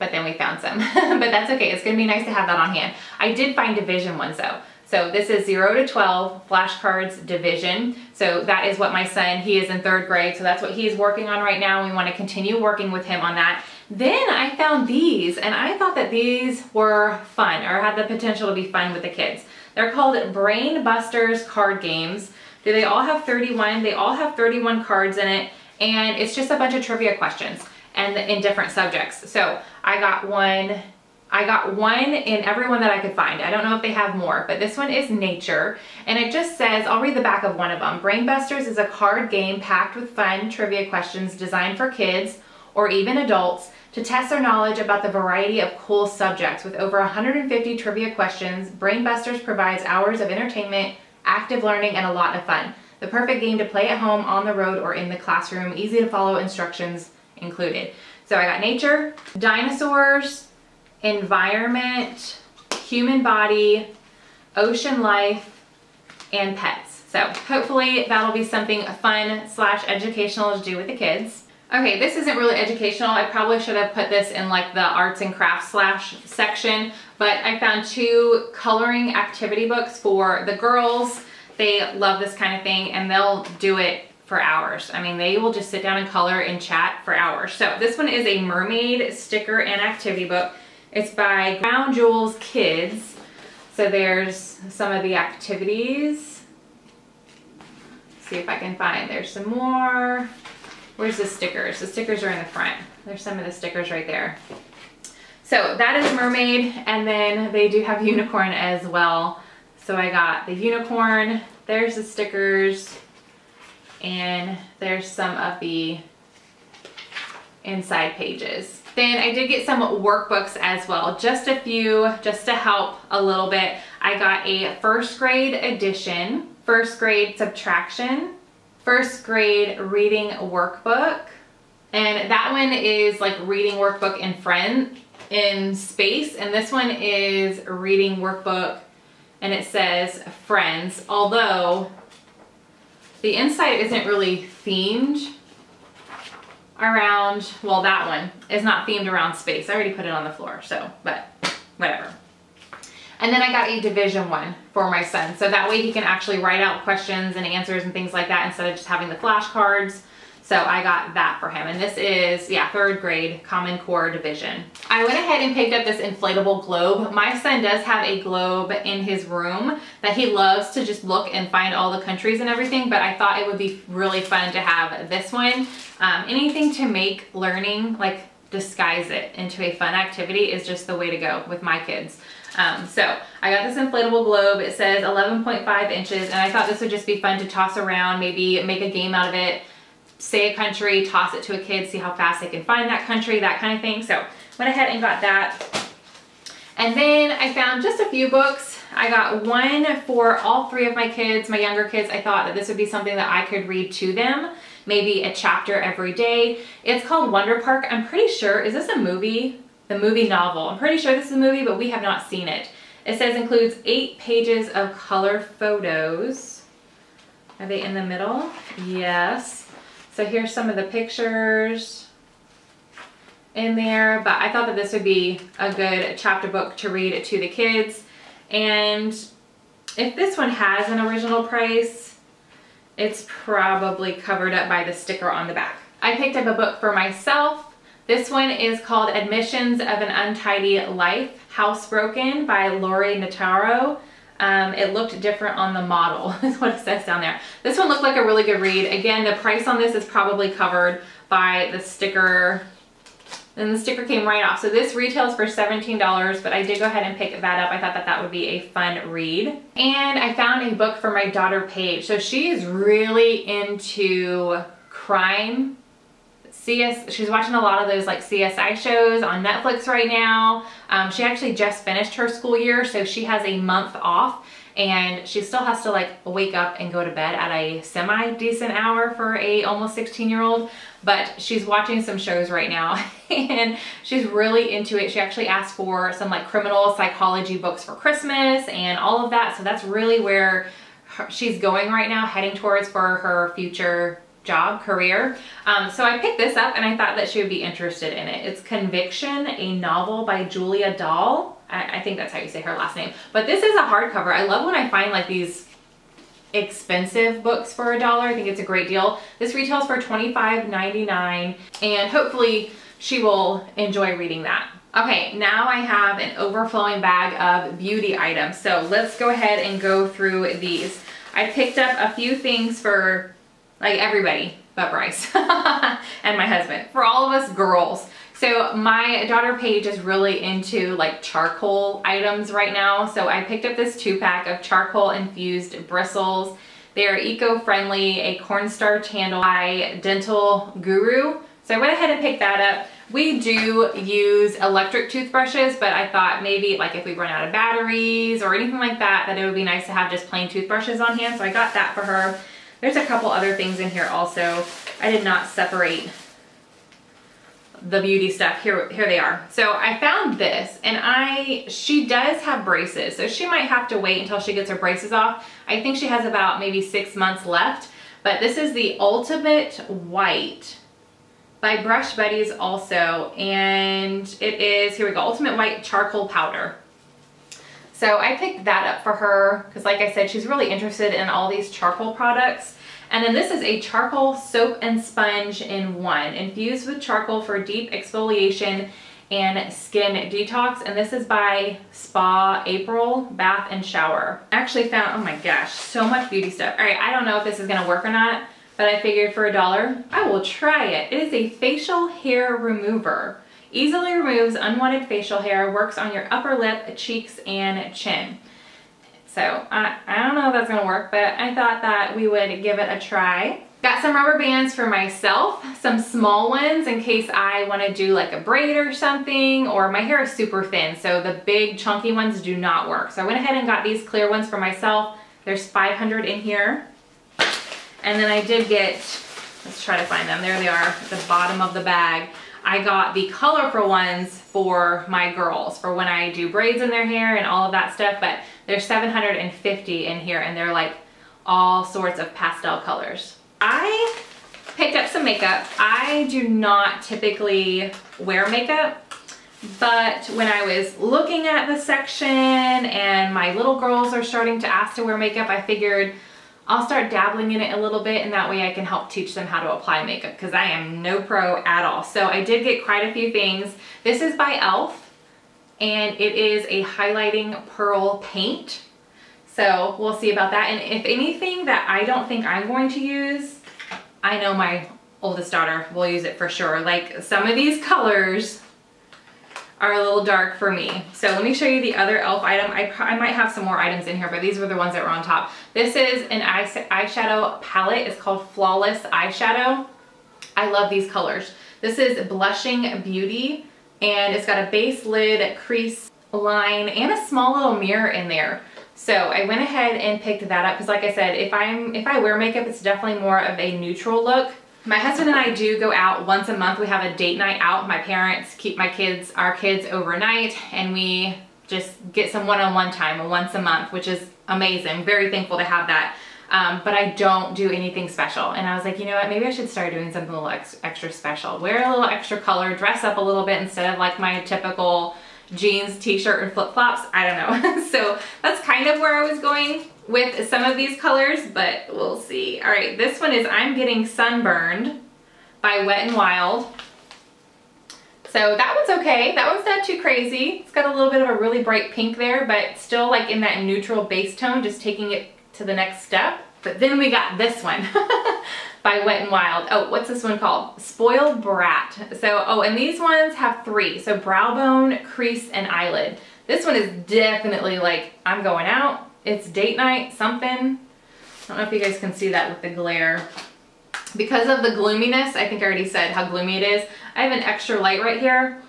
but then we found some. But that's okay. It's gonna be nice to have that on hand. I did find division ones though. So this is zero to twelve flashcards division. So that is what my son, he is in third grade. So that's what he's working on right now. We want to continue working with him on that. Then I found these, and I thought that these were fun or had the potential to be fun with the kids. They're called Brain Busters card games. Do they all have thirty-one? They all have thirty-one cards in it. And it's just a bunch of trivia questions and in different subjects. So I got one, I got one in every one that I could find. I don't know if they have more, but this one is nature. And it just says, I'll read the back of one of them. Brain Busters is a card game packed with fun trivia questions designed for kids or even adults to test their knowledge about the variety of cool subjects. With over one hundred fifty trivia questions, Brain Busters provides hours of entertainment, active learning, and a lot of fun. The perfect game to play at home, on the road, or in the classroom. Easy to follow instructions included. So I got nature, dinosaurs, environment, human body, ocean life, and pets. So hopefully that'll be something fun slash educational to do with the kids. Okay, this isn't really educational. I probably should have put this in like the arts and crafts slash section, but I found two coloring activity books for the girls. They love this kind of thing and they'll do it for hours. I mean, they will just sit down and color and chat for hours. So this one is a mermaid sticker and activity book. It's by Brown Jewels Kids. So there's some of the activities. Let's see if I can find, there's some more. Where's the stickers? The stickers are in the front. There's some of the stickers right there. So that is mermaid, and then they do have unicorn as well. So I got the unicorn, there's the stickers, and there's some of the inside pages. Then I did get some workbooks as well, just a few, just to help a little bit. I got a first grade addition, first grade subtraction, first grade reading workbook, and that one is like reading workbook in friend in space, and this one is reading workbook, and it says friends. Although the inside isn't really themed around, well, that one is not themed around space. I already put it on the floor, so, but whatever. And then I got a division one for my son, so that way he can actually write out questions and answers and things like that instead of just having the flashcards. So I got that for him, and this is, yeah, third grade Common Core division. I went ahead and picked up this inflatable globe. My son does have a globe in his room that he loves to just look and find all the countries and everything, but I thought it would be really fun to have this one. Um, anything to make learning, like disguise it into a fun activity, is just the way to go with my kids. Um, so I got this inflatable globe. It says eleven point five inches, and I thought this would just be fun to toss around, maybe make a game out of it. Say a country, toss it to a kid, see how fast they can find that country, that kind of thing. So went ahead and got that. And then I found just a few books. I got one for all three of my kids, my younger kids. I thought that this would be something that I could read to them, maybe a chapter every day. It's called Wonder Park. I'm pretty sure, is this a movie? The movie novel. I'm pretty sure this is a movie, but we have not seen it. It says includes eight pages of color photos. Are they in the middle? Yes. So here's some of the pictures in there, but I thought that this would be a good chapter book to read to the kids. And if this one has an original price, It's probably covered up by the sticker on the back. I picked up a book for myself. This one is called Admissions of an Untidy Life, Housebroken by Lori Nataro. Um, it looked different on the model, is what it says down there. This one looked like a really good read. Again, the price on this is probably covered by the sticker, and the sticker came right off. So this retails for seventeen dollars, but I did go ahead and pick that up. I thought that that would be a fun read. And I found a book for my daughter, Paige. So she is really into crime. C S, she's watching a lot of those like C S I shows on Netflix right now. Um, she actually just finished her school year, so she has a month off, and she still has to like wake up and go to bed at a semi-decent hour for a almost sixteen year old, but she's watching some shows right now and she's really into it. She actually asked for some like criminal psychology books for Christmas and all of that, so that's really where her, she's going right now, heading towards for her future job, career. Um, so I picked this up and I thought that she would be interested in it. It's Conviction, a novel by Julia Dahl. I, I think that's how you say her last name. But this is a hardcover. I love when I find like these expensive books for a dollar. I think it's a great deal. This retails for twenty-five ninety-nine, and hopefully she will enjoy reading that. Okay, now I have an overflowing bag of beauty items. So let's go ahead and go through these. I picked up a few things for like everybody but Bryce and my husband, for all of us girls. So my daughter Paige is really into like charcoal items right now. So I picked up this two pack of charcoal infused bristles. They are eco-friendly, a cornstarch handle by Dental Guru. So I went ahead and picked that up. We do use electric toothbrushes, but I thought maybe like if we run out of batteries or anything like that, that it would be nice to have just plain toothbrushes on hand. So I got that for her. There's a couple other things in here also. I did not separate the beauty stuff. Here, here they are. So I found this, and I, she does have braces, so she might have to wait until she gets her braces off. I think she has about maybe six months left, but this is the Ultimate White by Brush Buddies also, and it is, here we go, Ultimate White Charcoal Powder. So I picked that up for her because, like I said, she's really interested in all these charcoal products. And then this is a charcoal soap and sponge in one, infused with charcoal for deep exfoliation and skin detox. And this is by Spa April Bath and Shower. I actually found, oh my gosh, so much beauty stuff. All right, I don't know if this is going to work or not, but I figured for a dollar, I will try it. It is a facial hair remover. Easily removes unwanted facial hair, works on your upper lip, cheeks, and chin. So I, I don't know if that's gonna work, but I thought that we would give it a try. Got some rubber bands for myself, some small ones in case I wanna do like a braid or something, or my hair is super thin, so the big chunky ones do not work. So I went ahead and got these clear ones for myself. There's five hundred in here. And then I did get, let's try to find them. There they are at the bottom of the bag. I got the colorful ones for my girls for when I do braids in their hair and all of that stuff, but there's seven hundred fifty in here, and they're like all sorts of pastel colors. I picked up some makeup. I do not typically wear makeup, but when I was looking at the section and my little girls are starting to ask to wear makeup, I figured I'll start dabbling in it a little bit, and that way I can help teach them how to apply makeup, because I am no pro at all. So I did get quite a few things. This is by e l f, and it is a highlighting pearl paint. So we'll see about that. And if anything that I don't think I'm going to use, I know my oldest daughter will use it for sure. Like some of these colors are a little dark for me. So let me show you the other e l f item. I, I might have some more items in here, but these were the ones that were on top. This is an eye, eyeshadow palette. It's called Flawless Eyeshadow. I love these colors. This is Blushing Beauty, and it's got a base lid, crease line, and a small little mirror in there. So I went ahead and picked that up because, like I said, if I'm if I wear makeup, it's definitely more of a neutral look. My husband and I do go out once a month. We have a date night out. My parents keep my kids, our kids overnight, and we just get some one-on-one time once a month, which is amazing. Very thankful to have that. Um, but I don't do anything special. And I was like, you know what, maybe I should start doing something a little ex extra special. Wear a little extra color, dress up a little bit instead of like my typical jeans, t-shirt, and flip-flops. I don't know. So that's kind of where I was going. with some of these colors, but we'll see. All right, this one is I'm Getting Sunburned by Wet n' Wild. So that one's okay. That one's not too crazy. It's got a little bit of a really bright pink there, but still like in that neutral base tone, just taking it to the next step. But then we got this one by Wet n' Wild. Oh, what's this one called? Spoiled Brat. So, oh, and these ones have three. So brow bone, crease, and eyelid. This one is definitely like, I'm going out. It's date night, something. I don't know if you guys can see that with the glare. Because of the gloominess, I think I already said how gloomy it is, I have an extra light right here,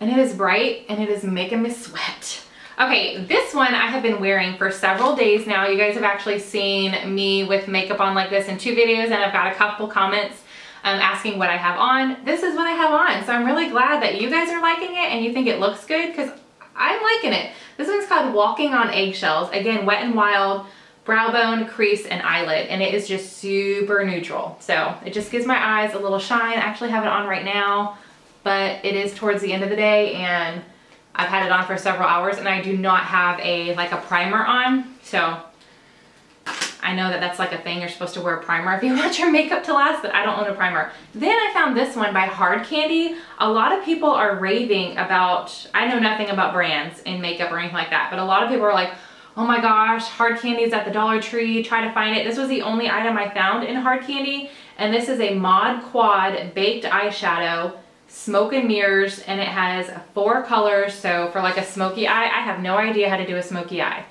and it is bright, and it is making me sweat. Okay, this one I have been wearing for several days now. You guys have actually seen me with makeup on like this in two videos, and I've got a couple comments um, asking what I have on. This is what I have on, so I'm really glad that you guys are liking it and you think it looks good, because I'm liking it. This one's called Walking on Eggshells. Again, Wet n' Wild. Brow bone, crease, and eyelid, and it is just super neutral. So it just gives my eyes a little shine. I actually have it on right now, but it is towards the end of the day, and I've had it on for several hours, and I do not have a like a primer on. So I know that that's like a thing. You're supposed to wear a primer if you want your makeup to last, but I don't own a primer. Then I found this one by Hard Candy. A lot of people are raving about, I know nothing about brands in makeup or anything like that, but a lot of people are like, oh my gosh, Hard Candy's at the Dollar Tree, try to find it. This was the only item I found in Hard Candy, and this is a Mod Quad Baked Eyeshadow, Smoke and Mirrors, and it has four colors, so for like a smoky eye, I have no idea how to do a smoky eye.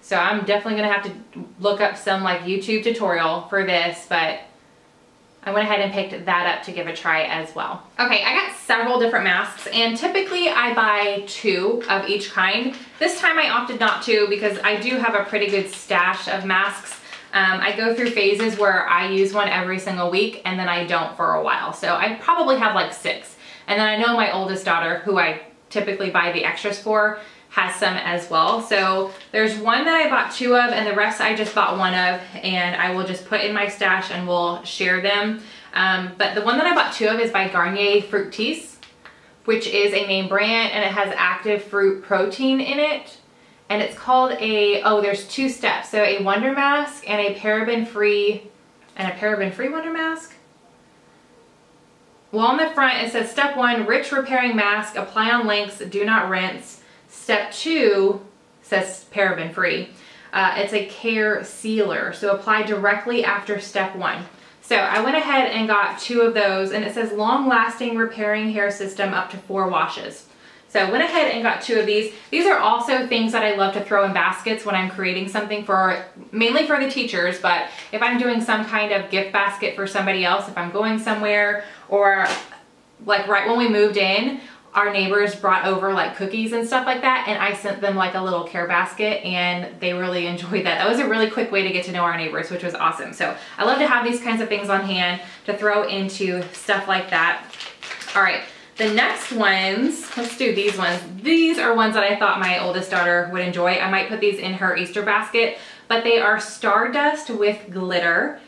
So I'm definitely gonna have to look up some like YouTube tutorial for this, but I went ahead and picked that up to give a try as well. Okay, I got several different masks, and typically I buy two of each kind. This time I opted not to because I do have a pretty good stash of masks. Um, I go through phases where I use one every single week and then I don't for a while. So I probably have like six. And then I know my oldest daughter, who I typically buy the extras for, has some as well. So there's one that I bought two of, and the rest I just bought one of, and I will just put in my stash and we'll share them. Um, but the one that I bought two of is by Garnier Fructis, which is a name brand, and it has active fruit protein in it. And it's called a, oh, there's two steps. So a Wonder Mask and a paraben-free, and a paraben-free Wonder Mask. Well, on the front it says step one, rich repairing mask, apply on lengths, do not rinse. Step two says paraben free. Uh, it's a care sealer, so apply directly after step one. So I went ahead and got two of those, and it says long lasting repairing hair system up to four washes. So I went ahead and got two of these. These are also things that I love to throw in baskets when I'm creating something for, mainly for the teachers, but if I'm doing some kind of gift basket for somebody else, if I'm going somewhere, or like right when we moved in, our neighbors brought over like cookies and stuff like that, and I sent them like a little care basket, and they really enjoyed that. That was a really quick way to get to know our neighbors, which was awesome. So I love to have these kinds of things on hand to throw into stuff like that. All right, the next ones, let's do these ones. These are ones that I thought my oldest daughter would enjoy. I might put these in her Easter basket, but they are Stardust with Glitter,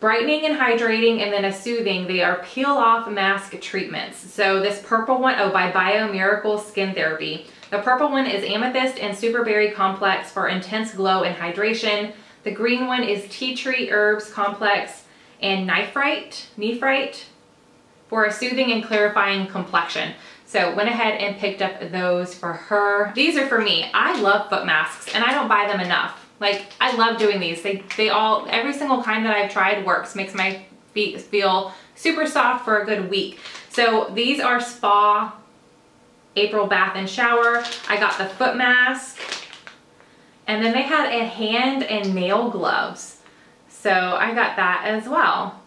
brightening and hydrating, and then a soothing. They are peel off mask treatments. So this purple one, oh, by Bio Miracle Skin Therapy. The purple one is Amethyst and Superberry Complex for intense glow and hydration. The green one is Tea Tree Herbs Complex and Nephrite, Nephrite for a soothing and clarifying complexion. So went ahead and picked up those for her. These are for me. I love foot masks, and I don't buy them enough. Like, I love doing these. They, they all, every single kind that I've tried works, makes my feet feel super soft for a good week. So these are Spa April Bath and Shower. I got the foot mask, and then they had a hand and nail gloves. So I got that as well.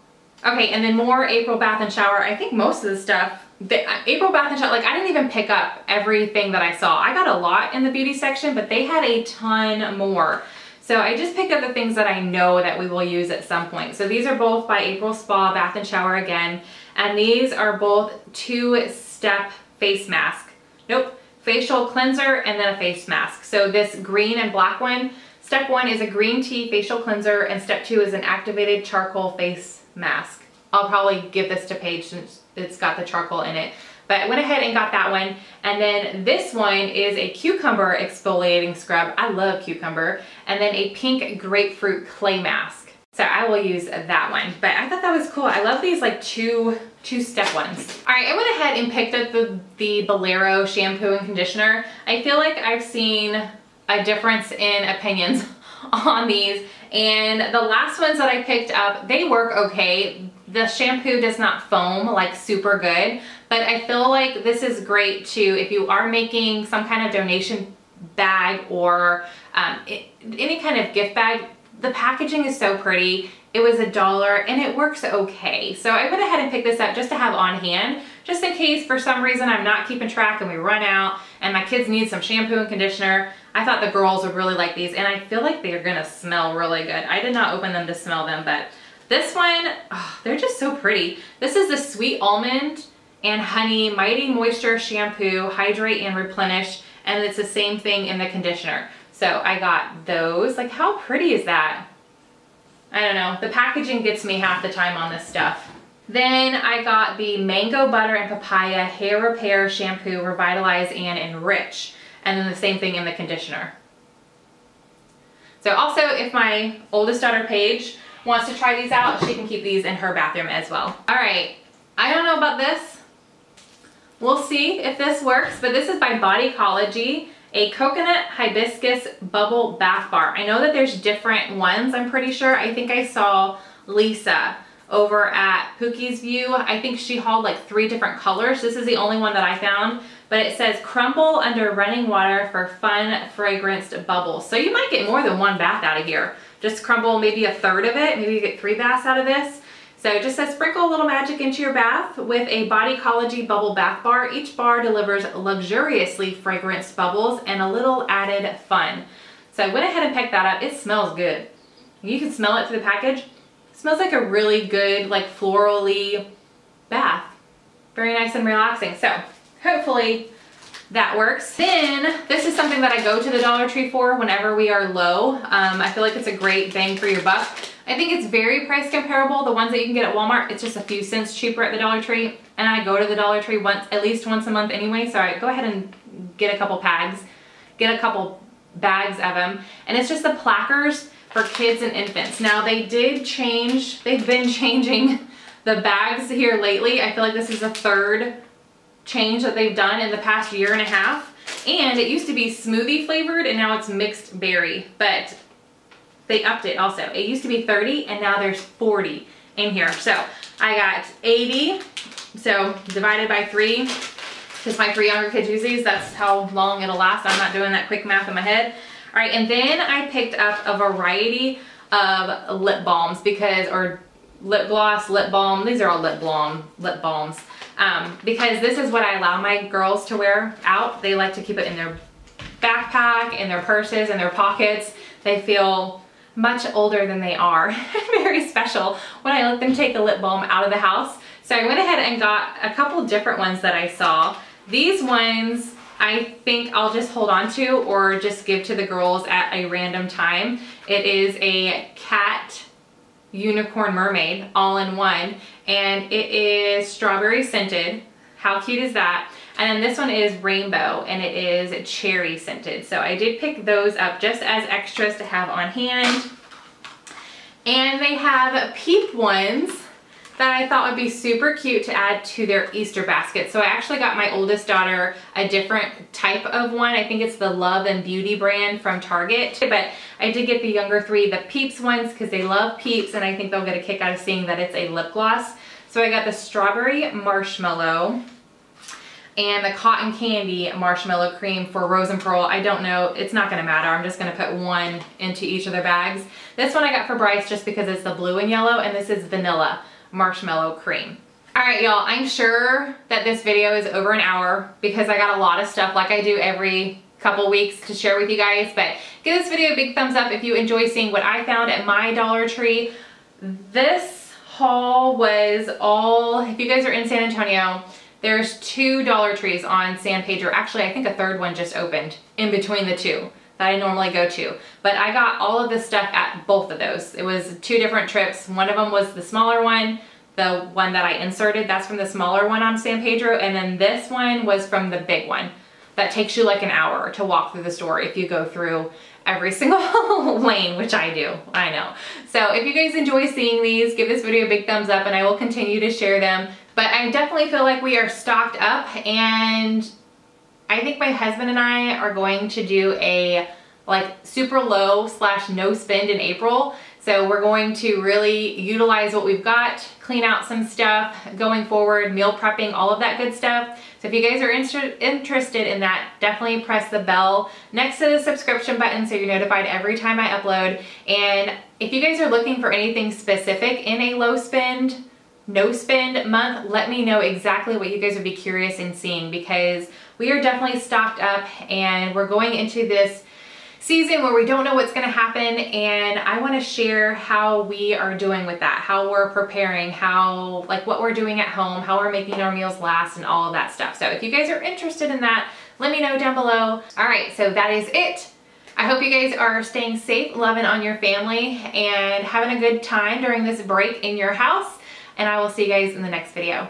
Okay, and then more April Bath and Shower. I think most of the stuff, the April Bath and Shower, like I didn't even pick up everything that I saw. I got a lot in the beauty section, but they had a ton more. So I just picked up the things that I know that we will use at some point. So these are both by April Spa Bath and Shower again. And these are both two-step face mask. Nope, facial cleanser and then a face mask. So this green and black one, step one is a green tea facial cleanser, and step two is an activated charcoal face mask. I'll probably give this to Paige since it's got the charcoal in it. But I went ahead and got that one. And then this one is a cucumber exfoliating scrub. I love cucumber. And then a pink grapefruit clay mask. So I will use that one. But I thought that was cool. I love these like two, two step ones. All right, I went ahead and picked up the, the Bolero shampoo and conditioner. I feel like I've seen a difference in opinions on these. And the last ones that I picked up, they work okay. The shampoo does not foam like super good, but I feel like this is great too if you are making some kind of donation bag or um, it, any kind of gift bag. The packaging is so pretty. It was a dollar and it works okay. So I went ahead and picked this up just to have on hand, just in case for some reason I'm not keeping track and we run out and my kids need some shampoo and conditioner. I thought the girls would really like these and I feel like they're gonna smell really good. I did not open them to smell them, but this one, oh, they're just so pretty. This is the Sweet Almond and Honey Mighty Moisture Shampoo, Hydrate and Replenish, and it's the same thing in the conditioner. So I got those. Like, how pretty is that? I don't know. The packaging gets me half the time on this stuff. Then I got the Mango Butter and Papaya Hair Repair Shampoo, Revitalize and Enrich, and then the same thing in the conditioner. So also, if my oldest daughter Paige wants to try these out, she can keep these in her bathroom as well. All right, I don't know about this. We'll see if this works, but this is by Bodycology, a coconut hibiscus bubble bath bar. I know that there's different ones, I'm pretty sure. I think I saw Lisa over at Pookie's View. I think she hauled like three different colors. This is the only one that I found, but it says crumble under running water for fun fragranced bubbles. So you might get more than one bath out of here. Just crumble maybe a third of it. Maybe you get three baths out of this. So it just says sprinkle a little magic into your bath with a Bodycology bubble bath bar. Each bar delivers luxuriously fragranced bubbles and a little added fun. So I went ahead and picked that up. It smells good. You can smell it through the package. It smells like a really good, like florally bath. Very nice and relaxing. So hopefully that works. Then this is something that I go to the Dollar Tree for whenever we are low. Um, I feel like it's a great bang for your buck. I think it's very price comparable. The ones that you can get at Walmart, it's just a few cents cheaper at the Dollar Tree. And I go to the Dollar Tree once, at least once a month anyway. So I go ahead and get a couple bags, get a couple bags of them. And it's just the placards for kids and infants. Now they did change, they've been changing the bags here lately. I feel like this is the third change that they've done in the past year and a half. And it used to be smoothie flavored and now it's mixed berry, but they upped it also. It used to be thirty and now there's forty in here. So I got eighty, so divided by three, because my three younger kids use these, that's how long it'll last. I'm not doing that quick math in my head. All right, and then I picked up a variety of lip balms because, or lip gloss, lip balm, these are all lip balm, lip balms. Um, because this is what I allow my girls to wear out. They like to keep it in their backpack, in their purses, in their pockets. They feel much older than they are. Very special when I let them take a lip balm out of the house. So I went ahead and got a couple different ones that I saw. These ones I think I'll just hold on to or just give to the girls at a random time. It is a cat, unicorn, mermaid all in one, and it is strawberry scented. How cute is that? And then this one is rainbow and it is cherry scented. So I did pick those up just as extras to have on hand. And they have peep ones that I thought would be super cute to add to their Easter basket. So I actually got my oldest daughter a different type of one. I think it's the Love and Beauty brand from Target. But I did get the younger three the Peeps ones because they love Peeps and I think they'll get a kick out of seeing that it's a lip gloss. So I got the Strawberry Marshmallow and the Cotton Candy Marshmallow Cream for Rose and Pearl. I don't know, it's not gonna matter. I'm just gonna put one into each of their bags. This one I got for Bryce just because it's the blue and yellow, and this is Vanilla Marshmallow Cream. All right, y'all, I'm sure that this video is over an hour because I got a lot of stuff like I do every couple weeks to share with you guys, but give this video a big thumbs up if you enjoy seeing what I found at my Dollar Tree. This haul was all, if you guys are in San Antonio, there's two Dollar Trees on San Pedro. Actually, I think a third one just opened in between the two that I normally go to. But I got all of this stuff at both of those. It was two different trips. One of them was the smaller one. the one that I inserted. That's from the smaller one on San Pedro, and then this one was from the big one. That takes you like an hour to walk through the store if you go through every single lane, which I do, I know. So if you guys enjoy seeing these, give this video a big thumbs up and I will continue to share them. But I definitely feel like we are stocked up, and I think my husband and I are going to do a like super low slash no spend in April. So we're going to really utilize what we've got, clean out some stuff going forward, meal prepping, all of that good stuff. So if you guys are inter interested in that, definitely press the bell next to the subscription button so you're notified every time I upload. And if you guys are looking for anything specific in a low spend, no spend month, let me know exactly what you guys would be curious in seeing, because we are definitely stocked up and we're going into this season where we don't know what's going to happen, and I want to share how we are doing with that, how we're preparing, how like what we're doing at home, how we're making our meals last and all of that stuff. So if you guys are interested in that, let me know down below. All right, so that is it. I hope you guys are staying safe, loving on your family, and having a good time during this break in your house, and I will see you guys in the next video.